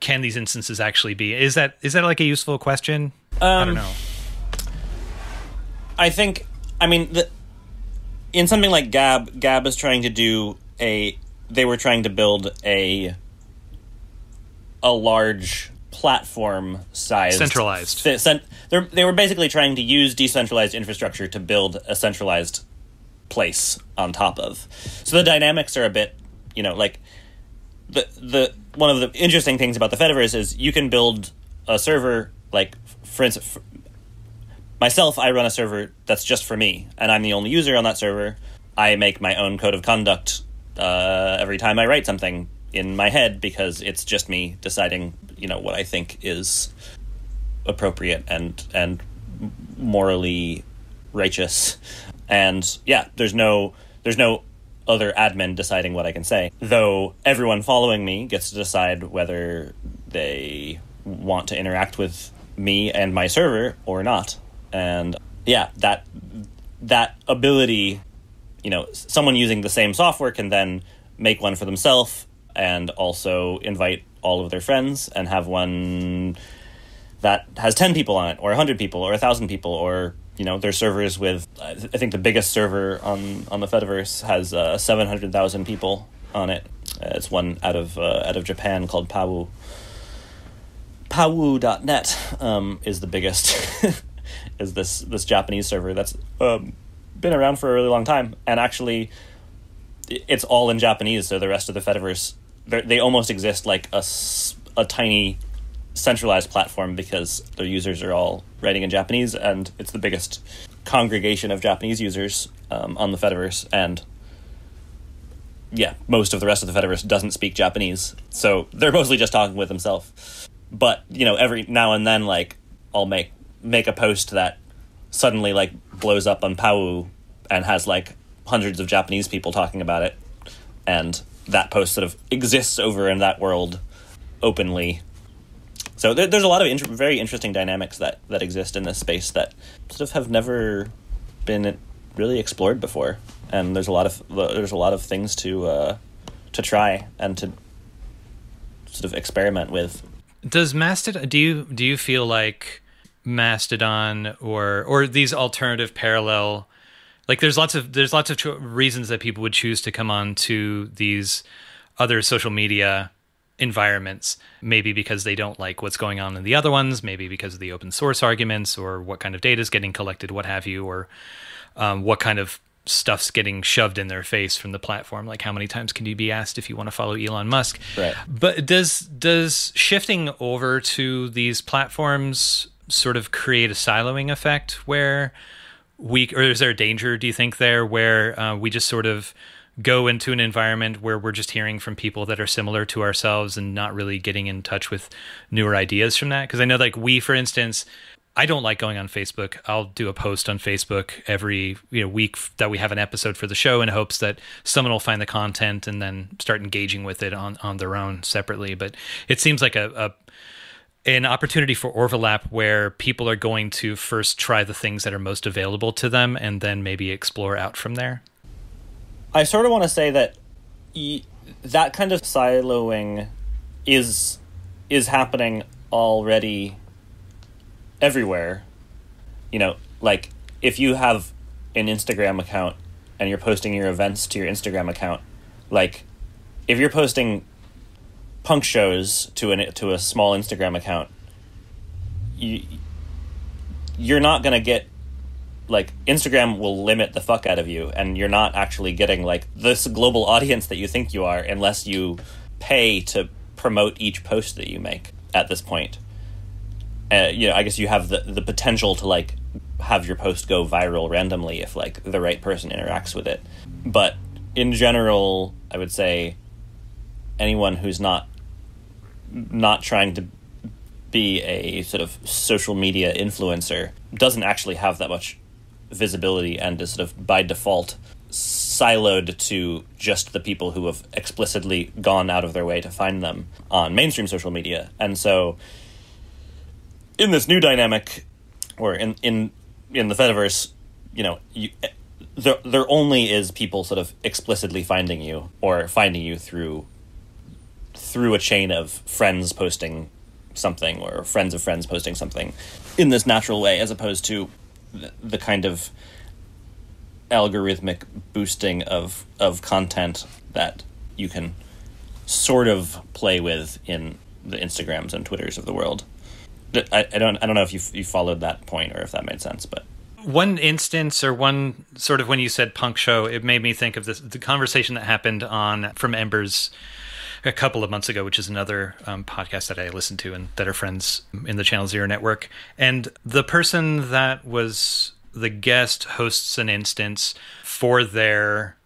can these instances actually be? Is that is that like a useful question? Um, I don't know. I think, I mean, the, in something like Gab, Gab is trying to do a. They were trying to build a a large platform size centralized. Th cent they were basically trying to use decentralized infrastructure to build a centralized place on top of. So the dynamics are a bit, you know, like. The, the one of the interesting things about the Fediverse is you can build a server, like, for instance, for myself, I run a server that's just for me, and I'm the only user on that server. I make my own code of conduct uh, every time I write something in my head, because it's just me deciding, you know, what I think is appropriate and, and morally righteous. And, yeah, there's no there's no... other admin deciding what I can say, though everyone following me gets to decide whether they want to interact with me and my server or not. And yeah, that that ability, you know, someone using the same software can then make one for themselves and also invite all of their friends and have one that has ten people on it, or a hundred people, or a thousand people, or you know, their servers with, I think the biggest server on, on the Fediverse has uh, seven hundred thousand people on it. Uh, it's one out of uh, out of Japan called Pawu. Pawu dot net um, is the biggest, is this, this Japanese server that's um, been around for a really long time. And actually, it's all in Japanese, so the rest of the Fediverse, they almost exist like a, a tiny centralized platform, because their users are all writing in Japanese, and it's the biggest congregation of Japanese users um, on the Fediverse. And yeah, most of the rest of the Fediverse doesn't speak Japanese, so they're mostly just talking with themselves. But you know, every now and then, like I'll make make a post that suddenly like blows up on Pawu and has like hundreds of Japanese people talking about it, and that post sort of exists over in that world openly. So there, there's a lot of inter very interesting dynamics that, that exist in this space that sort of have never been really explored before, and there's a lot of there's a lot of things to uh, to try and to sort of experiment with. Does Mastodon? Do you do you feel like Mastodon or or these alternative parallel? Like there's lots of there's lots of reasons that people would choose to come on to these other social media environments, maybe because they don't like what's going on in the other ones, maybe because of the open source arguments or what kind of data is getting collected, what have you, or um, what kind of stuff's getting shoved in their face from the platform. Like how many times can you be asked if you want to follow Elon Musk? Right. But does, does shifting over to these platforms sort of create a siloing effect where we, or is there a danger, do you think, there where uh, we just sort of go into an environment where we're just hearing from people that are similar to ourselves and not really getting in touch with newer ideas from that? Because I know like we, for instance, I don't like going on Facebook. I'll do a post on Facebook every you know, week that we have an episode for the show in hopes that someone will find the content and then start engaging with it on, on their own separately. But it seems like a, a an opportunity for overlap where people are going to first try the things that are most available to them and then maybe explore out from there. I sort of want to say that e that kind of siloing is is happening already everywhere. You know, like if you have an Instagram account and you're posting your events to your Instagram account, like if you're posting punk shows to an to a small Instagram account, you you're not going to get like Instagram will limit the fuck out of you, and you're not actually getting like this global audience that you think you are unless you pay to promote each post that you make at this point. Uh, you know, I guess you have the, the potential to like have your post go viral randomly if like the right person interacts with it. But in general, I would say anyone who's not not trying to be a sort of social media influencer doesn't actually have that much visibility and is sort of by default siloed to just the people who have explicitly gone out of their way to find them on mainstream social media. And so in this new dynamic, or in in in the Fediverse, you know, you, there there only is people sort of explicitly finding you or finding you through through a chain of friends posting something or friends of friends posting something in this natural way, as opposed to the, the kind of algorithmic boosting of of content that you can sort of play with in the Instagrams and Twitters of the world. I, I don't I don't know if you you followed that point or if that made sense, but one instance or one sort of when you said punk show, it made me think of this the conversation that happened on From Embers a couple of months ago, which is another um, podcast that I listen to and that are friends in the Channel Zero Network. And the person that was the guest hosts an instance for their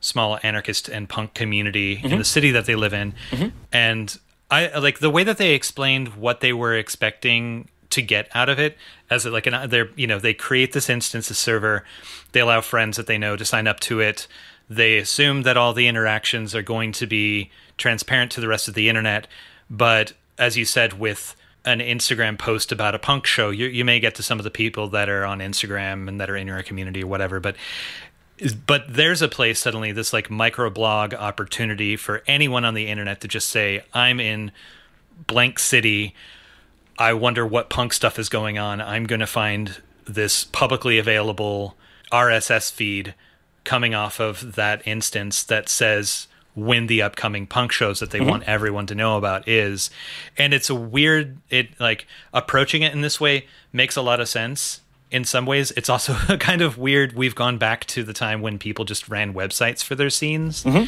small anarchist and punk community mm-hmm. in the city that they live in, mm-hmm. and I like the way that they explained what they were expecting to get out of it as it, like an they're you know they create this instance, a server, they allow friends that they know to sign up to it, they assume that all the interactions are going to be transparent to the rest of the internet. But as you said, with an Instagram post about a punk show, you you may get to some of the people that are on Instagram and that are in your community or whatever, but But there's a place suddenly, this like microblog opportunity for anyone on the internet to just say, I'm in blank city. I wonder what punk stuff is going on. I'm going to find this publicly available R S S feed coming off of that instance that says when the upcoming punk shows that they mm-hmm. want everyone to know about is. And it's a weird, it like approaching it in this way makes a lot of sense. In some ways, it's also a kind of weird. We've gone back to the time when people just ran websites for their scenes, mm-hmm.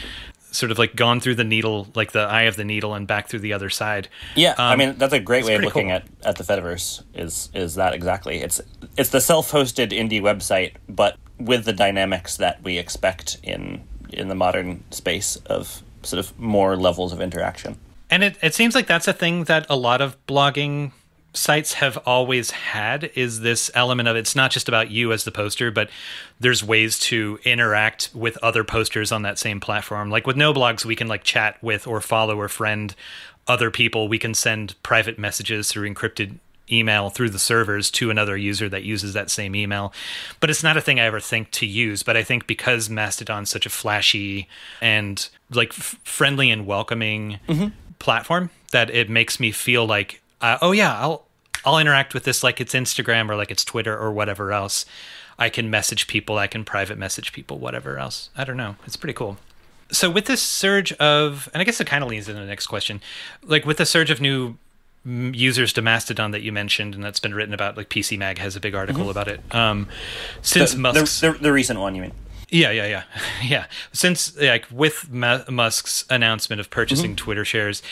sort of like gone through the needle, like the eye of the needle, and back through the other side. Yeah, um, I mean that's a great way of looking cool. at at the Fediverse. Is is that exactly? It's it's the self-hosted indie website, but with the dynamics that we expect in in the modern space of sort of more levels of interaction. And it it seems like that's a thing that a lot of blogging sites have always had, is this element of it's not just about you as the poster, but there's ways to interact with other posters on that same platform. Like with no blogs, we can like chat with or follow or friend other people. We can send private messages through encrypted email through the servers to another user that uses that same email. But it's not a thing I ever think to use. But I think because Mastodon's such a flashy and like f friendly and welcoming mm-hmm. platform, that it makes me feel like, uh, oh yeah, I'll I'll interact with this like it's Instagram or like it's Twitter or whatever else. I can message people. I can private message people, whatever else. I don't know. It's pretty cool. So with this surge of, and I guess it kind of leads into the next question, like with the surge of new users to Mastodon that you mentioned, and that's been written about, like P C Mag has a big article mm-hmm. about it. Um, since the, Musk's... The, the, the recent one, you mean? Yeah, yeah, yeah. yeah. Since like with Ma Musk's announcement of purchasing mm-hmm. Twitter shares,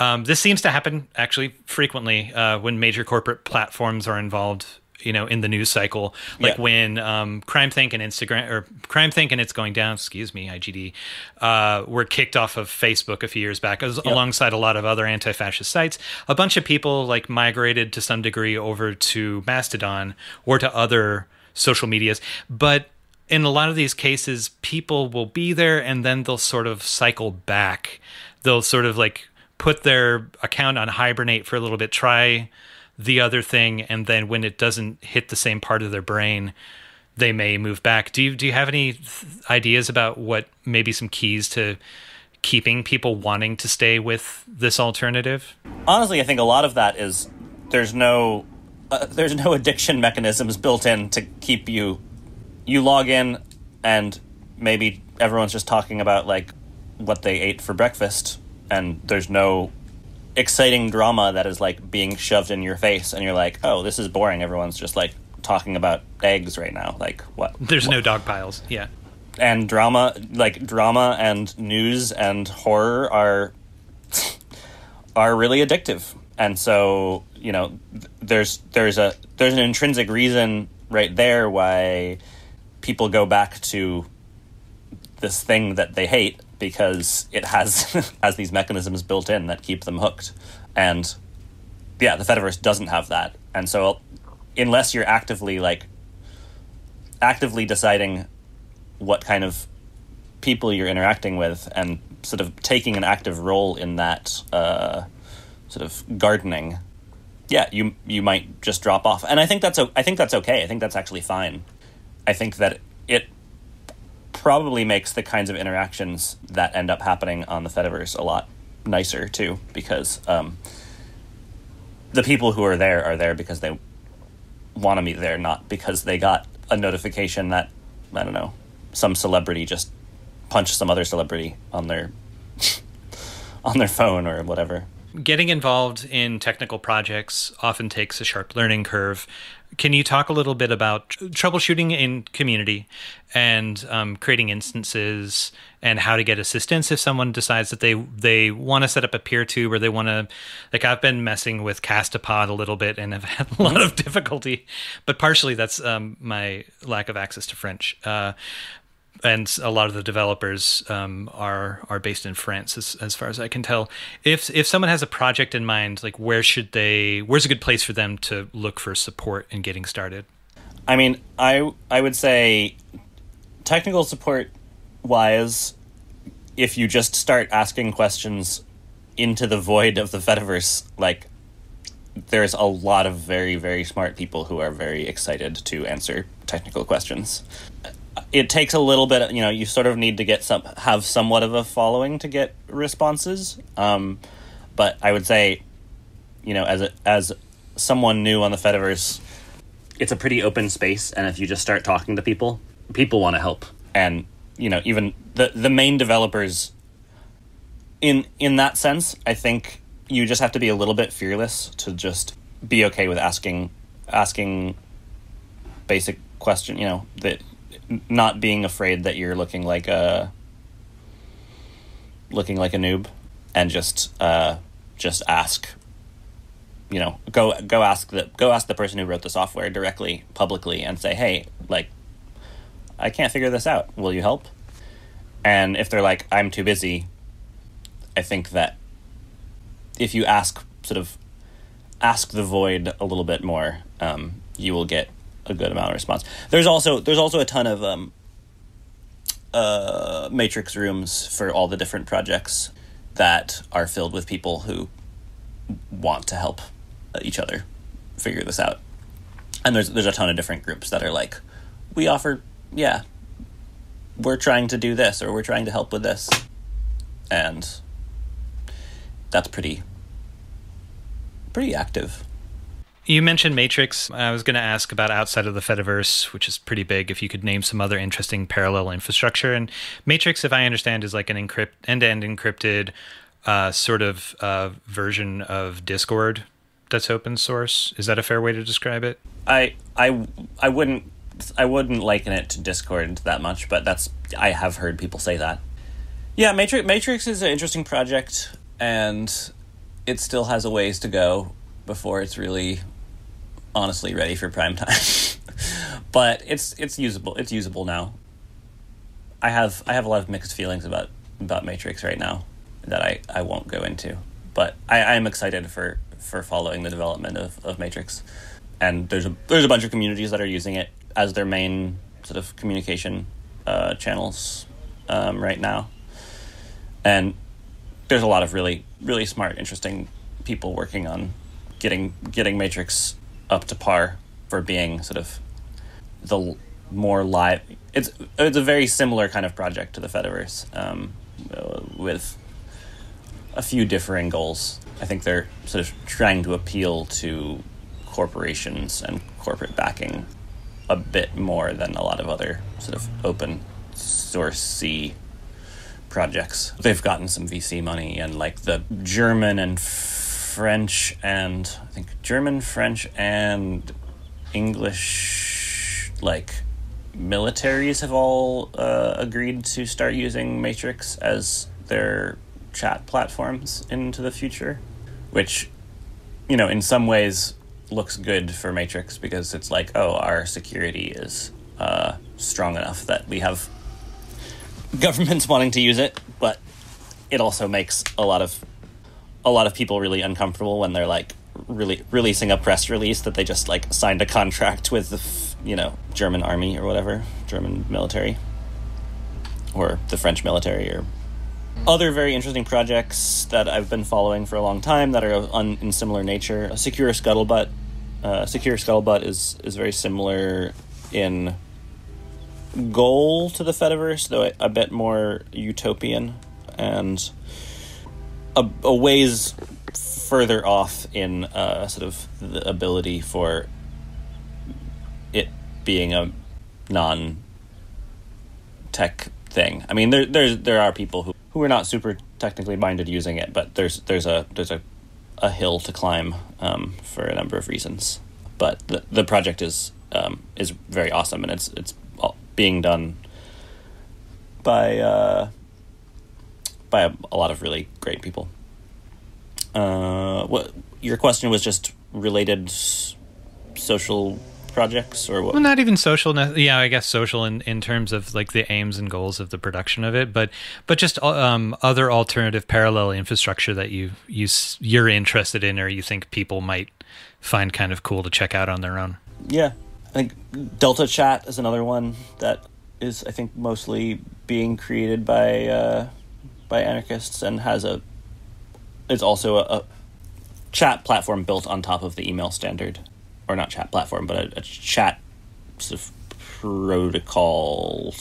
um, this seems to happen actually frequently uh, when major corporate platforms are involved, you know, in the news cycle, like yeah. when um, CrimeThink and Instagram or CrimeThink and It's Going Down, excuse me, I G D, uh, were kicked off of Facebook a few years back, as, yeah. alongside a lot of other anti-fascist sites. A bunch of people like migrated to some degree over to Mastodon or to other social medias, but in a lot of these cases, people will be there and then they'll sort of cycle back. They'll sort of like put their account on hibernate for a little bit, try the other thing, and then when it doesn't hit the same part of their brain, they may move back. Do you, do you have any ideas about what maybe some keys to keeping people wanting to stay with this alternative? Honestly, I think a lot of that is there's no, uh, there's no addiction mechanisms built in to keep you... You log in and maybe everyone's just talking about like what they ate for breakfast, and there's no exciting drama that is like being shoved in your face, and you're like, oh, this is boring. Everyone's just like talking about eggs right now. Like what? There's what? No dog piles. Yeah. And drama, like drama and news and horror are are really addictive. And so, you know, there's there's a there's an intrinsic reason right there why people go back to this thing that they hate, because it has has these mechanisms built in that keep them hooked. And yeah, the Fediverse doesn't have that. And so unless you're actively like actively deciding what kind of people you're interacting with and sort of taking an active role in that uh, sort of gardening, yeah, you you might just drop off. And I think that's I think that's okay. I think that's actually fine. I think that it probably makes the kinds of interactions that end up happening on the Fediverse a lot nicer too, because um, the people who are there are there because they want to be there, not because they got a notification that, I don't know, some celebrity just punched some other celebrity on their on their phone or whatever. Getting involved in technical projects often takes a sharp learning curve. Can you talk a little bit about tr troubleshooting in community and um, creating instances and how to get assistance if someone decides that they, they want to set up a PeerTube or they want to, like I've been messing with Castapod a little bit and have had a lot of difficulty, but partially that's um, my lack of access to French. Uh, and a lot of the developers um, are are based in France, as, as far as I can tell. If if someone has a project in mind, like where should they? Where's a good place for them to look for support in getting started? I mean, I I would say technical support wise, if you just start asking questions into the void of the Fediverse, like there's a lot of very very smart people who are very excited to answer technical questions. It takes a little bit, you know, you sort of need to get some, have somewhat of a following to get responses. Um, but I would say, you know, as a, as someone new on the Fediverse, it's a pretty open space. And if you just start talking to people, people want to help. And, you know, even the, the main developers in, in that sense, I think you just have to be a little bit fearless to just be okay with asking, asking basic question, you know, that, not being afraid that you're looking like a looking like a noob, and just uh, just ask. You know, go go ask the go ask the person who wrote the software directly, publicly, and say, "Hey, like, I can't figure this out. Will you help?" And if they're like, "I'm too busy," I think that if you ask, sort of ask the void a little bit more, um, you will get a good amount of response. There's also there's also a ton of um, uh, Matrix rooms for all the different projects that are filled with people who want to help each other figure this out. And there's there's a ton of different groups that are like, we offer, yeah, we're trying to do this or we're trying to help with this, and that's pretty pretty active. You mentioned Matrix. I was going to ask about outside of the Fediverse, which is pretty big, if you could name some other interesting parallel infrastructure. And Matrix, if I understand, is like an encrypt, end-to-end encrypted uh, sort of uh, version of Discord that's open source. Is that a fair way to describe it? I I I wouldn't I wouldn't liken it to Discord that much, but that's I have heard people say that. Yeah, Matrix Matrix is an interesting project, and it still has a ways to go before it's really honestly ready for prime time. But it's it's usable it's usable now. I have I have a lot of mixed feelings about about Matrix right now that I I won't go into, but I I'm excited for for following the development of of Matrix, and there's a there's a bunch of communities that are using it as their main sort of communication uh channels um right now, and there's a lot of really really smart, interesting people working on getting getting Matrix up to par for being sort of the more live. It's it's a very similar kind of project to the Fediverse, um, with a few differing goals. I think they're sort of trying to appeal to corporations and corporate backing a bit more than a lot of other sort of open source-y projects. They've gotten some V C money, and like the German and French and I think German, French, and English, like, militaries have all uh, agreed to start using Matrix as their chat platforms into the future, which, you know, in some ways looks good for Matrix because it's like, oh, our security is uh, strong enough that we have governments wanting to use it, but it also makes a lot of a lot of people really uncomfortable when they're like really releasing a press release that they just like signed a contract with the, you know, German army or whatever, German military, or the French military, or other very interesting projects that I've been following for a long time that are on, in similar nature. Secure Scuttlebutt, uh, Secure Scuttlebutt is is very similar in goal to the Fediverse, though a, a bit more utopian and a, a ways further off in uh, sort of the ability for it being a non-tech thing. I mean, there there there are people who, who are not super technically minded using it, but there's there's a there's a, a hill to climb um, for a number of reasons. But the the project is um, is very awesome, and it's it's being done by uh, by a, a lot of really great people. Uh, what your question was just related social projects or what? Well, not even social. Yeah, I guess social in, in terms of like the aims and goals of the production of it, but but just um, other alternative parallel infrastructure that you you you're interested in or you think people might find kind of cool to check out on their own. Yeah, I think Delta Chat is another one that is, I think, mostly being created by uh, by anarchists and has a is also a, a chat platform built on top of the email standard. Or not chat platform, but a, a chat sort of protocol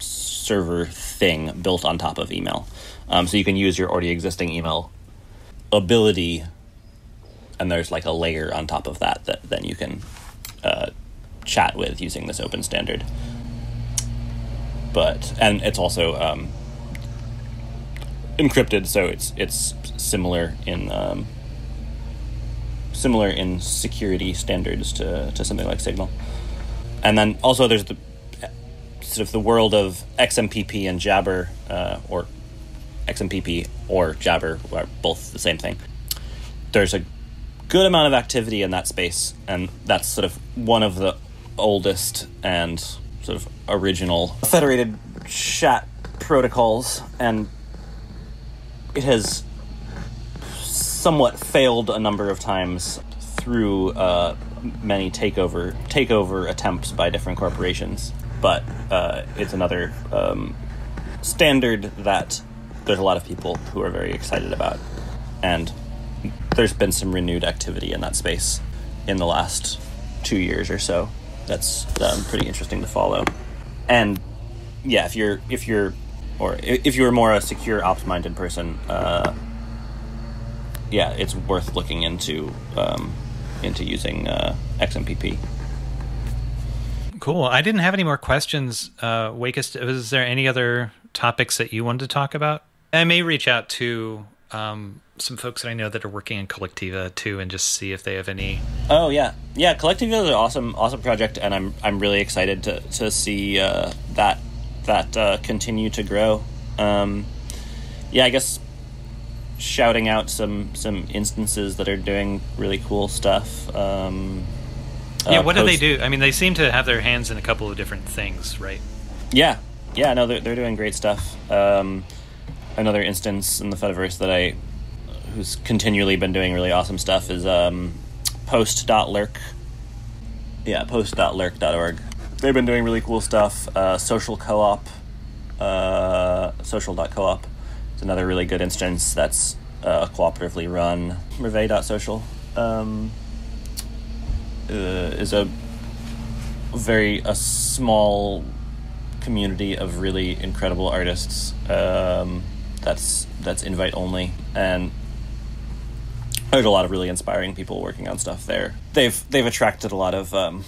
server thing built on top of email. Um, so you can use your already existing email ability, and there's like a layer on top of that that then you can uh, chat with using this open standard. But and it's also um, encrypted, so it's it's similar in. Um, similar in security standards to, to something like Signal. And then also there's the sort of the world of X M P P and Jabber, uh, or X M P P or Jabber are both the same thing. There's a good amount of activity in that space, and that's sort of one of the oldest and sort of original federated chat protocols, and it has somewhat failed a number of times through uh, many takeover takeover attempts by different corporations, but uh, it's another um, standard that there's a lot of people who are very excited about, and there's been some renewed activity in that space in the last two years or so. That's um, pretty interesting to follow. And yeah, if you're if you're or if you're more a secure ops-minded person. Uh, Yeah, it's worth looking into um, into using uh, X M P P. Cool. I didn't have any more questions. Uh, Wakest, is there any other topics that you wanted to talk about? I may reach out to um, some folks that I know that are working in Kolektiva too, and just see if they have any. Oh yeah, yeah. Kolektiva is an awesome, awesome project, and I'm I'm really excited to to see uh, that that uh, continue to grow. Um, yeah, I guess. Shouting out some some instances that are doing really cool stuff. Um, yeah, uh, what do they do? I mean, they seem to have their hands in a couple of different things, right? Yeah, yeah, no, they're they're doing great stuff. Um, another instance in the Fediverse that I, who's continually been doing really awesome stuff is um, post dot lurk. Yeah, post dot lurk dot org. They've been doing really cool stuff. Uh, social co-op, uh, social dot co op. It's another really good instance that's uh, cooperatively run. Merveille dot social um, uh, is a very a small community of really incredible artists. Um, that's that's invite only, and there's a lot of really inspiring people working on stuff there. They've they've attracted a lot of um,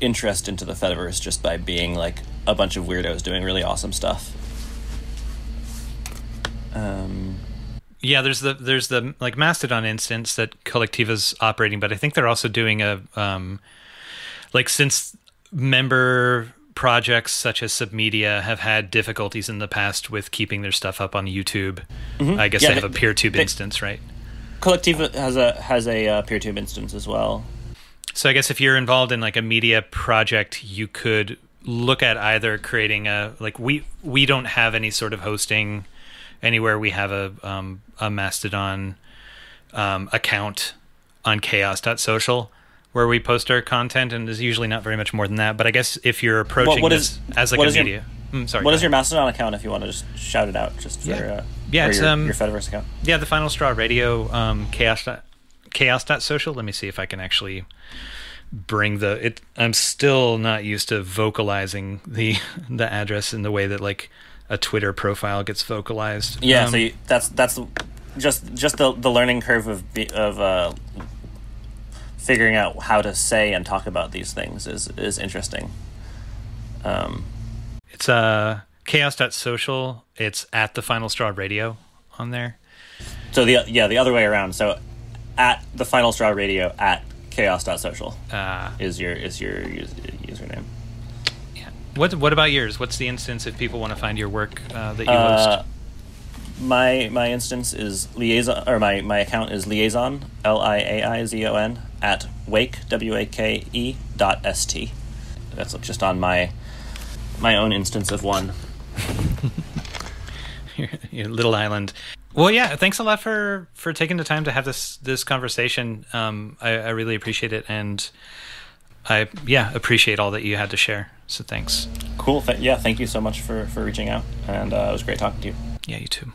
interest into the Fediverse just by being like a bunch of weirdos doing really awesome stuff. Um, yeah, there's the there's the like Mastodon instance that Kolektiva's operating, but I think they're also doing a um, like since member projects such as Sub.Media have had difficulties in the past with keeping their stuff up on YouTube, mm-hmm. I guess yeah, they have they, a PeerTube they, instance, right? Kolektiva has a has a uh, PeerTube instance as well. So I guess if you're involved in like a media project, you could look at either creating a like we we don't have any sort of hosting anywhere. We have a um, a Mastodon um, account on chaos dot social where we post our content, and there's usually not very much more than that. But I guess if you're approaching what, what this is, as like a media, your, mm, sorry, what is ahead. your Mastodon account? If you want to just shout it out, just for, yeah, uh, yeah, it's, your, um, your Fediverse account. Yeah, the Final Straw Radio um, chaos. chaos dot social. Let me see if I can actually bring the it I'm still not used to vocalizing the the address in the way that like a Twitter profile gets vocalized. Yeah, um, so you, that's that's just just the the learning curve of of uh figuring out how to say and talk about these things is is interesting. Um it's uh chaos dot social. It's at the Final Straw Radio on there. So the yeah, the other way around. So at the Final Straw Radio at chaos dot social uh, is your is your us username. Yeah. What what about yours? What's the instance if people want to find your work uh, that you uh, host? My my instance is liaison, or my, my account is liaison L I A I Z O N at wake W A K E dot S T. That's just on my my own instance of one. your, your little island. Well, yeah, thanks a lot for, for taking the time to have this this conversation. Um, I, I really appreciate it, and I, yeah, appreciate all that you had to share. So thanks. Cool. Th yeah, thank you so much for, for reaching out, and uh, it was great talking to you. Yeah, you too.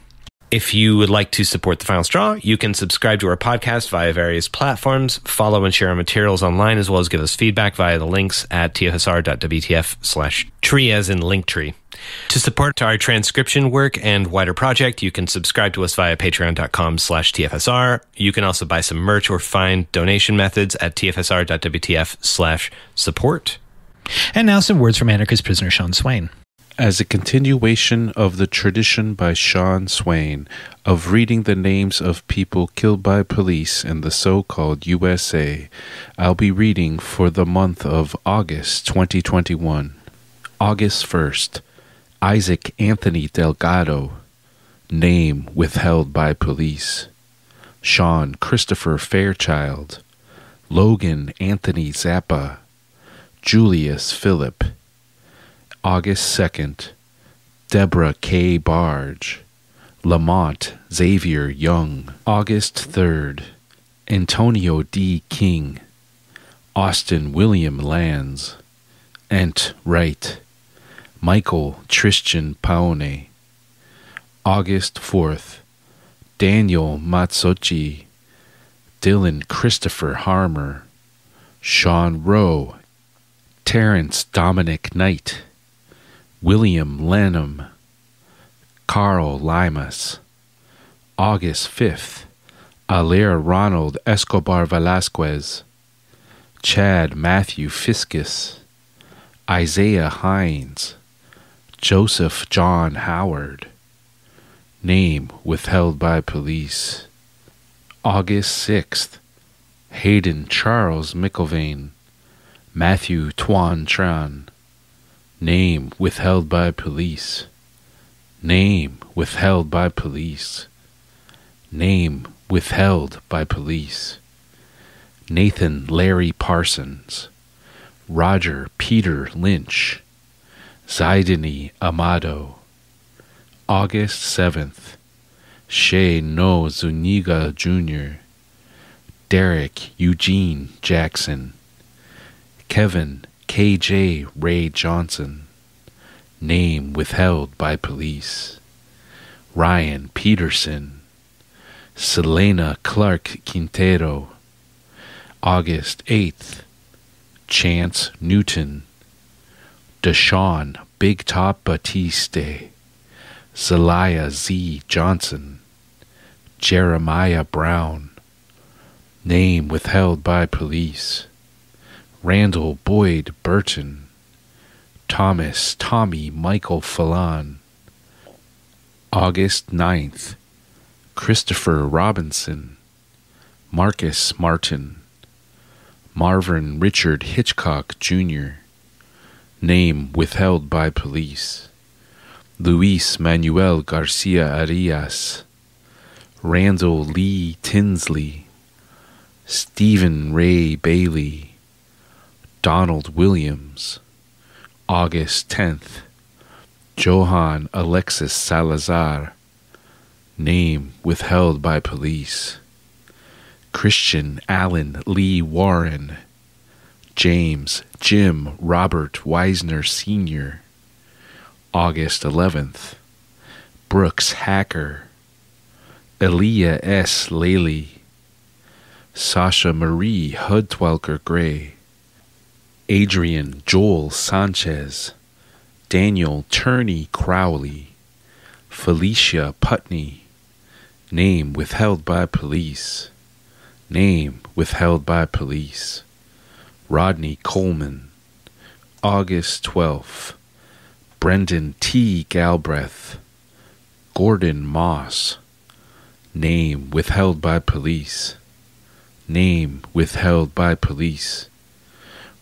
If you would like to support The Final Straw, you can subscribe to our podcast via various platforms, follow and share our materials online, as well as give us feedback via the links at tfsr.wtf slash tree, as in Linktree. To support our transcription work and wider project, you can subscribe to us via patreon.com slash tfsr. You can also buy some merch or find donation methods at tfsr.wtf slash support. And now some words from anarchist prisoner Sean Swain. As a continuation of the tradition by Sean Swain of reading the names of people killed by police in the so-called U S A, I'll be reading for the month of August twenty twenty-one. August first. Isaac Anthony Delgado, name withheld by police. Sean Christopher Fairchild, Logan Anthony Zappa, Julius Phillip. August second, Deborah K. Barge, Lamont Xavier Young. August third, Antonio D. King, Austin William Lands, Ent Wright, Michael Tristan Paone. August fourth, Daniel Matsuchi, Dylan Christopher Harmer, Sean Rowe, Terrence Dominic Knight, William Lanham, Carl Limas. August fifth, Allaire Ronald Escobar Velasquez, Chad Matthew Fiskus, Isaiah Hines, Joseph John Howard, name withheld by police. August sixth, Hayden Charles McIlvain, Matthew Tuan Tran, name withheld by police. Name withheld by police. Name withheld by police. Nathan Larry Parsons, Roger Peter Lynch, Zaidani Amado. August seventh, Shea No Zuniga Junior, Derek Eugene Jackson, Kevin K J Ray Johnson, name withheld by police. Ryan Peterson, Selena Clark Quintero. August eighth, Chance Newton, Deshaun Big Top Batiste, Zelaya Z. Johnson, Jeremiah Brown, name withheld by police. Randall Boyd Burton, Thomas Tommy Michael Fallon. August ninth, Christopher Robinson, Marcus Martin, Marvin Richard Hitchcock Junior Name withheld by police. Luis Manuel Garcia Arias. Randall Lee Tinsley. Stephen Ray Bailey. Donald Williams. August tenth. Johan Alexis Salazar. Name withheld by police. Christian Allen Lee Warren. James Jim Robert Wisner Senior August eleventh. Brooks Hacker. Elia S. Laley. Sasha Marie Hudtwalker Gray. Adrian Joel Sanchez. Daniel Turney Crowley. Felicia Putney. Name withheld by police. Name withheld by police. Rodney Coleman. August twelfth. Brendan T. Galbraith. Gordon Moss. Name withheld by police. Name withheld by police.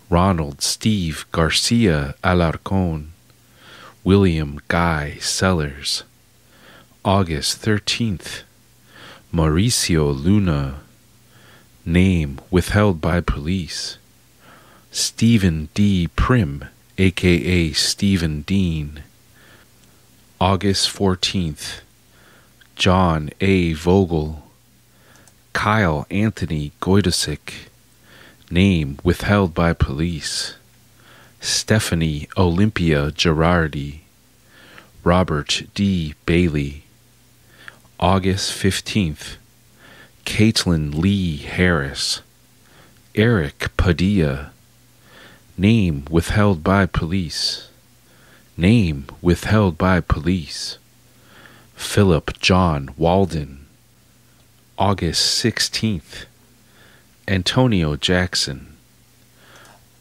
Ronald Steve Garcia Alarcon. William Guy Sellers. August thirteenth. Mauricio Luna. Name withheld by police. Stephen D. Prim, aka Stephen Dean. August fourteenth. John A. Vogel. Kyle Anthony Goidasic. Name withheld by police. Stephanie Olympia Gerardi. Robert D. Bailey. August fifteenth. Caitlin Lee Harris. Eric Padilla. Name withheld by police. Name withheld by police. Philip John Walden. August sixteenth. Antonio Jackson.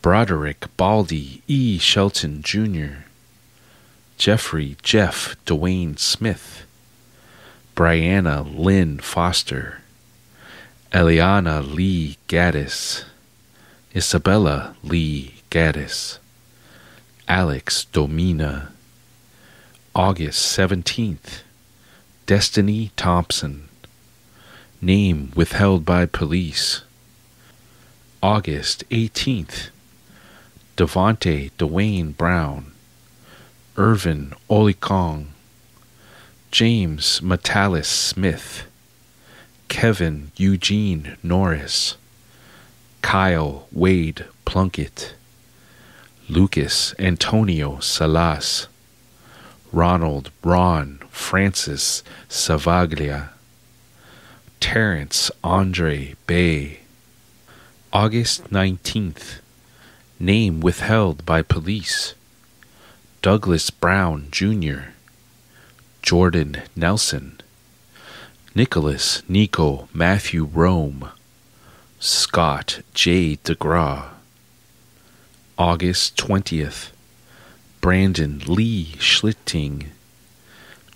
Broderick Baldy E. Shelton Junior Jeffrey Jeff Dwayne Smith. Brianna Lynn Foster. Eliana Lee Gaddis. Isabella Lee Gaddis. Alex Domina. August seventeenth. Destiny Thompson. Name withheld by police. August eighteenth. Devontae Dwayne Brown. Irvin Olikong. James Metalis Smith. Kevin Eugene Norris. Kyle Wade Plunkett. Lucas Antonio Salas. Ronald Ron Francis Savaglia. Terrence Andre Bay. August nineteenth. Name withheld by police. Douglas Brown Junior Jordan Nelson. Nicholas Nico Matthew Rome. Scott J. DeGraw. August twentieth. Brandon Lee Schlitting.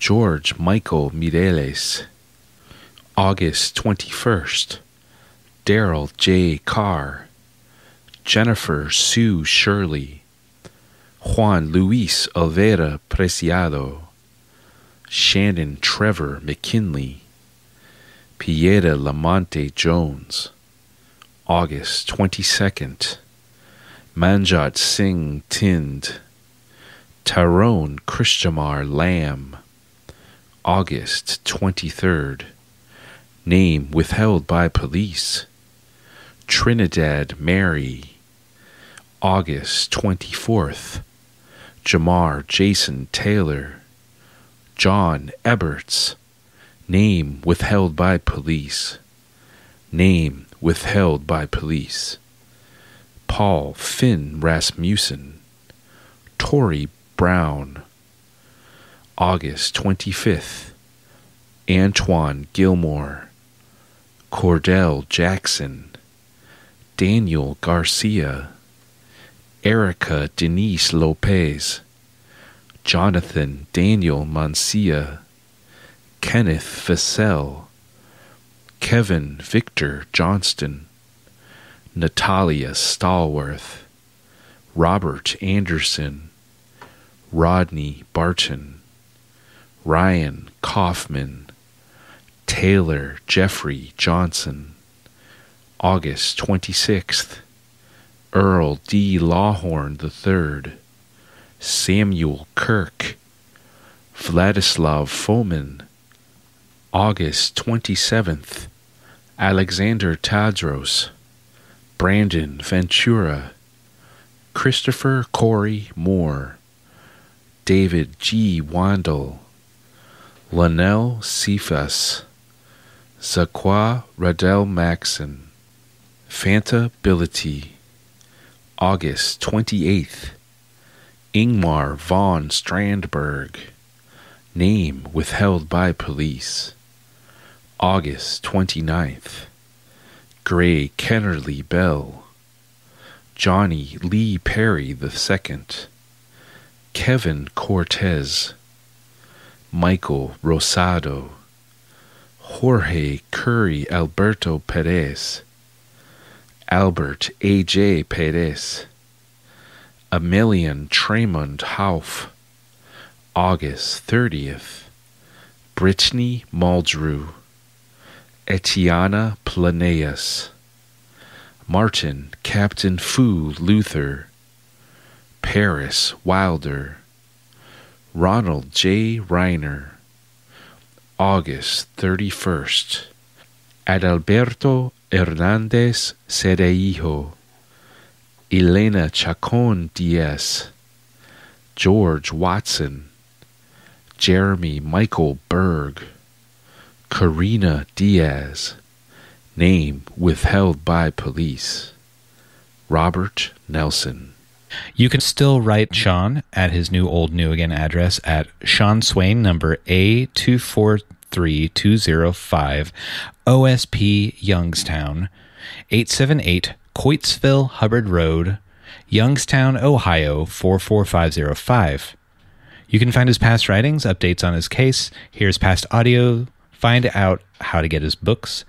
George Michael Mireles. August twenty-first. Daryl J. Carr. Jennifer Sue Shirley. Juan Luis Olvera Preciado. Shannon Trevor McKinley. Piera Lamonte Jones. August twenty-second. Manjot Singh Tind. Tyrone Krishtamar Lamb. August twenty-third. Name withheld by police. Trinidad Mary. August twenty-fourth. Jamar Jason Taylor. John Eberts. Name withheld by police. Name withheld by police. Paul Finn Rasmussen. Tory Brown. August twenty-fifth. Antoine Gilmore. Cordell Jackson. Daniel Garcia. Erica Denise Lopez. Jonathan Daniel Mancia. Kenneth Vassell. Kevin Victor Johnston. Natalia Stallworth, Robert Anderson, Rodney Barton, Ryan Kaufman, Taylor Jeffrey Johnson, August twenty-sixth, Earl D. Lawhorn the third, Samuel Kirk, Vladislav Fomin, August twenty-seventh, Alexander Tadros, Brandon Ventura, Christopher Corey Moore, David G. Wandel, Linnell Cephas, Zaqua Radel Maxson, Fantability, August twenty-eighth, Ingmar Von Strandberg, Name Withheld by Police, August twenty-ninth, Gray Kennerly Bell, Johnny Lee Perry the second, Kevin Cortez, Michael Rosado, Jorge Curry Alberto Perez, Albert A J Perez, Emilian Tremond Hauf, August thirtieth, Brittany Muldrew, Etiana Planeas, Martin Captain Fu Luther, Paris Wilder, Ronald J. Reiner, August thirty-first, Adalberto Hernandez Cereijo, Elena Chacon Diaz, George Watson, Jeremy Michael Berg, Karina Diaz, Name Withheld by Police, Robert Nelson. You can still write Sean at his new old new again address at Sean Swain, number A two four three two zero five, O S P Youngstown, eight seven eight Coatesville Hubbard Road, Youngstown, Ohio four four five zero five. You can find his past writings, updates on his case, hear his past audio, find out how to get his books,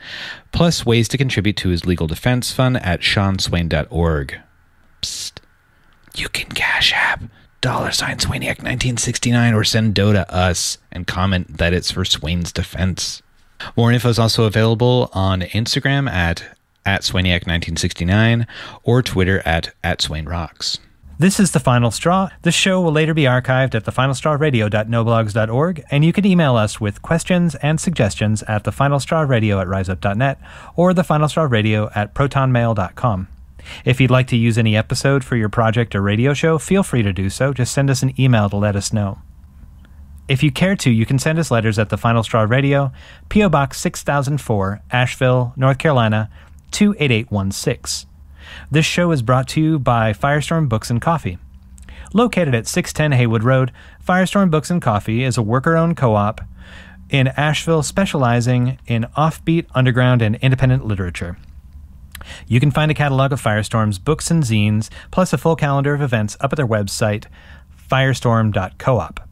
plus ways to contribute to his legal defense fund at sean swain dot org. Psst. You can cash app dollar sign Swainiac nineteen sixty-nine or send Dota us and comment that it's for Swain's defense. More info is also available on Instagram at, at Swainiac nineteen sixty-nine or Twitter at, at SwainRocks. This is The Final Straw. This show will later be archived at the final straw radio dot noblogs dot org, and you can email us with questions and suggestions at the final straw radio at rise up dot net or the final straw radio at proton mail dot com. If you'd like to use any episode for your project or radio show, feel free to do so. Just send us an email to let us know. If you care to, you can send us letters at The Final Straw Radio, P O. Box six thousand four, Asheville, North Carolina, two eight eight one six. This show is brought to you by Firestorm Books and Coffee. Located at six ten Haywood Road, Firestorm Books and Coffee is a worker-owned co-op in Asheville specializing in offbeat, underground, and independent literature. You can find a catalog of Firestorm's books and zines, plus a full calendar of events up at their website, firestorm dot co op.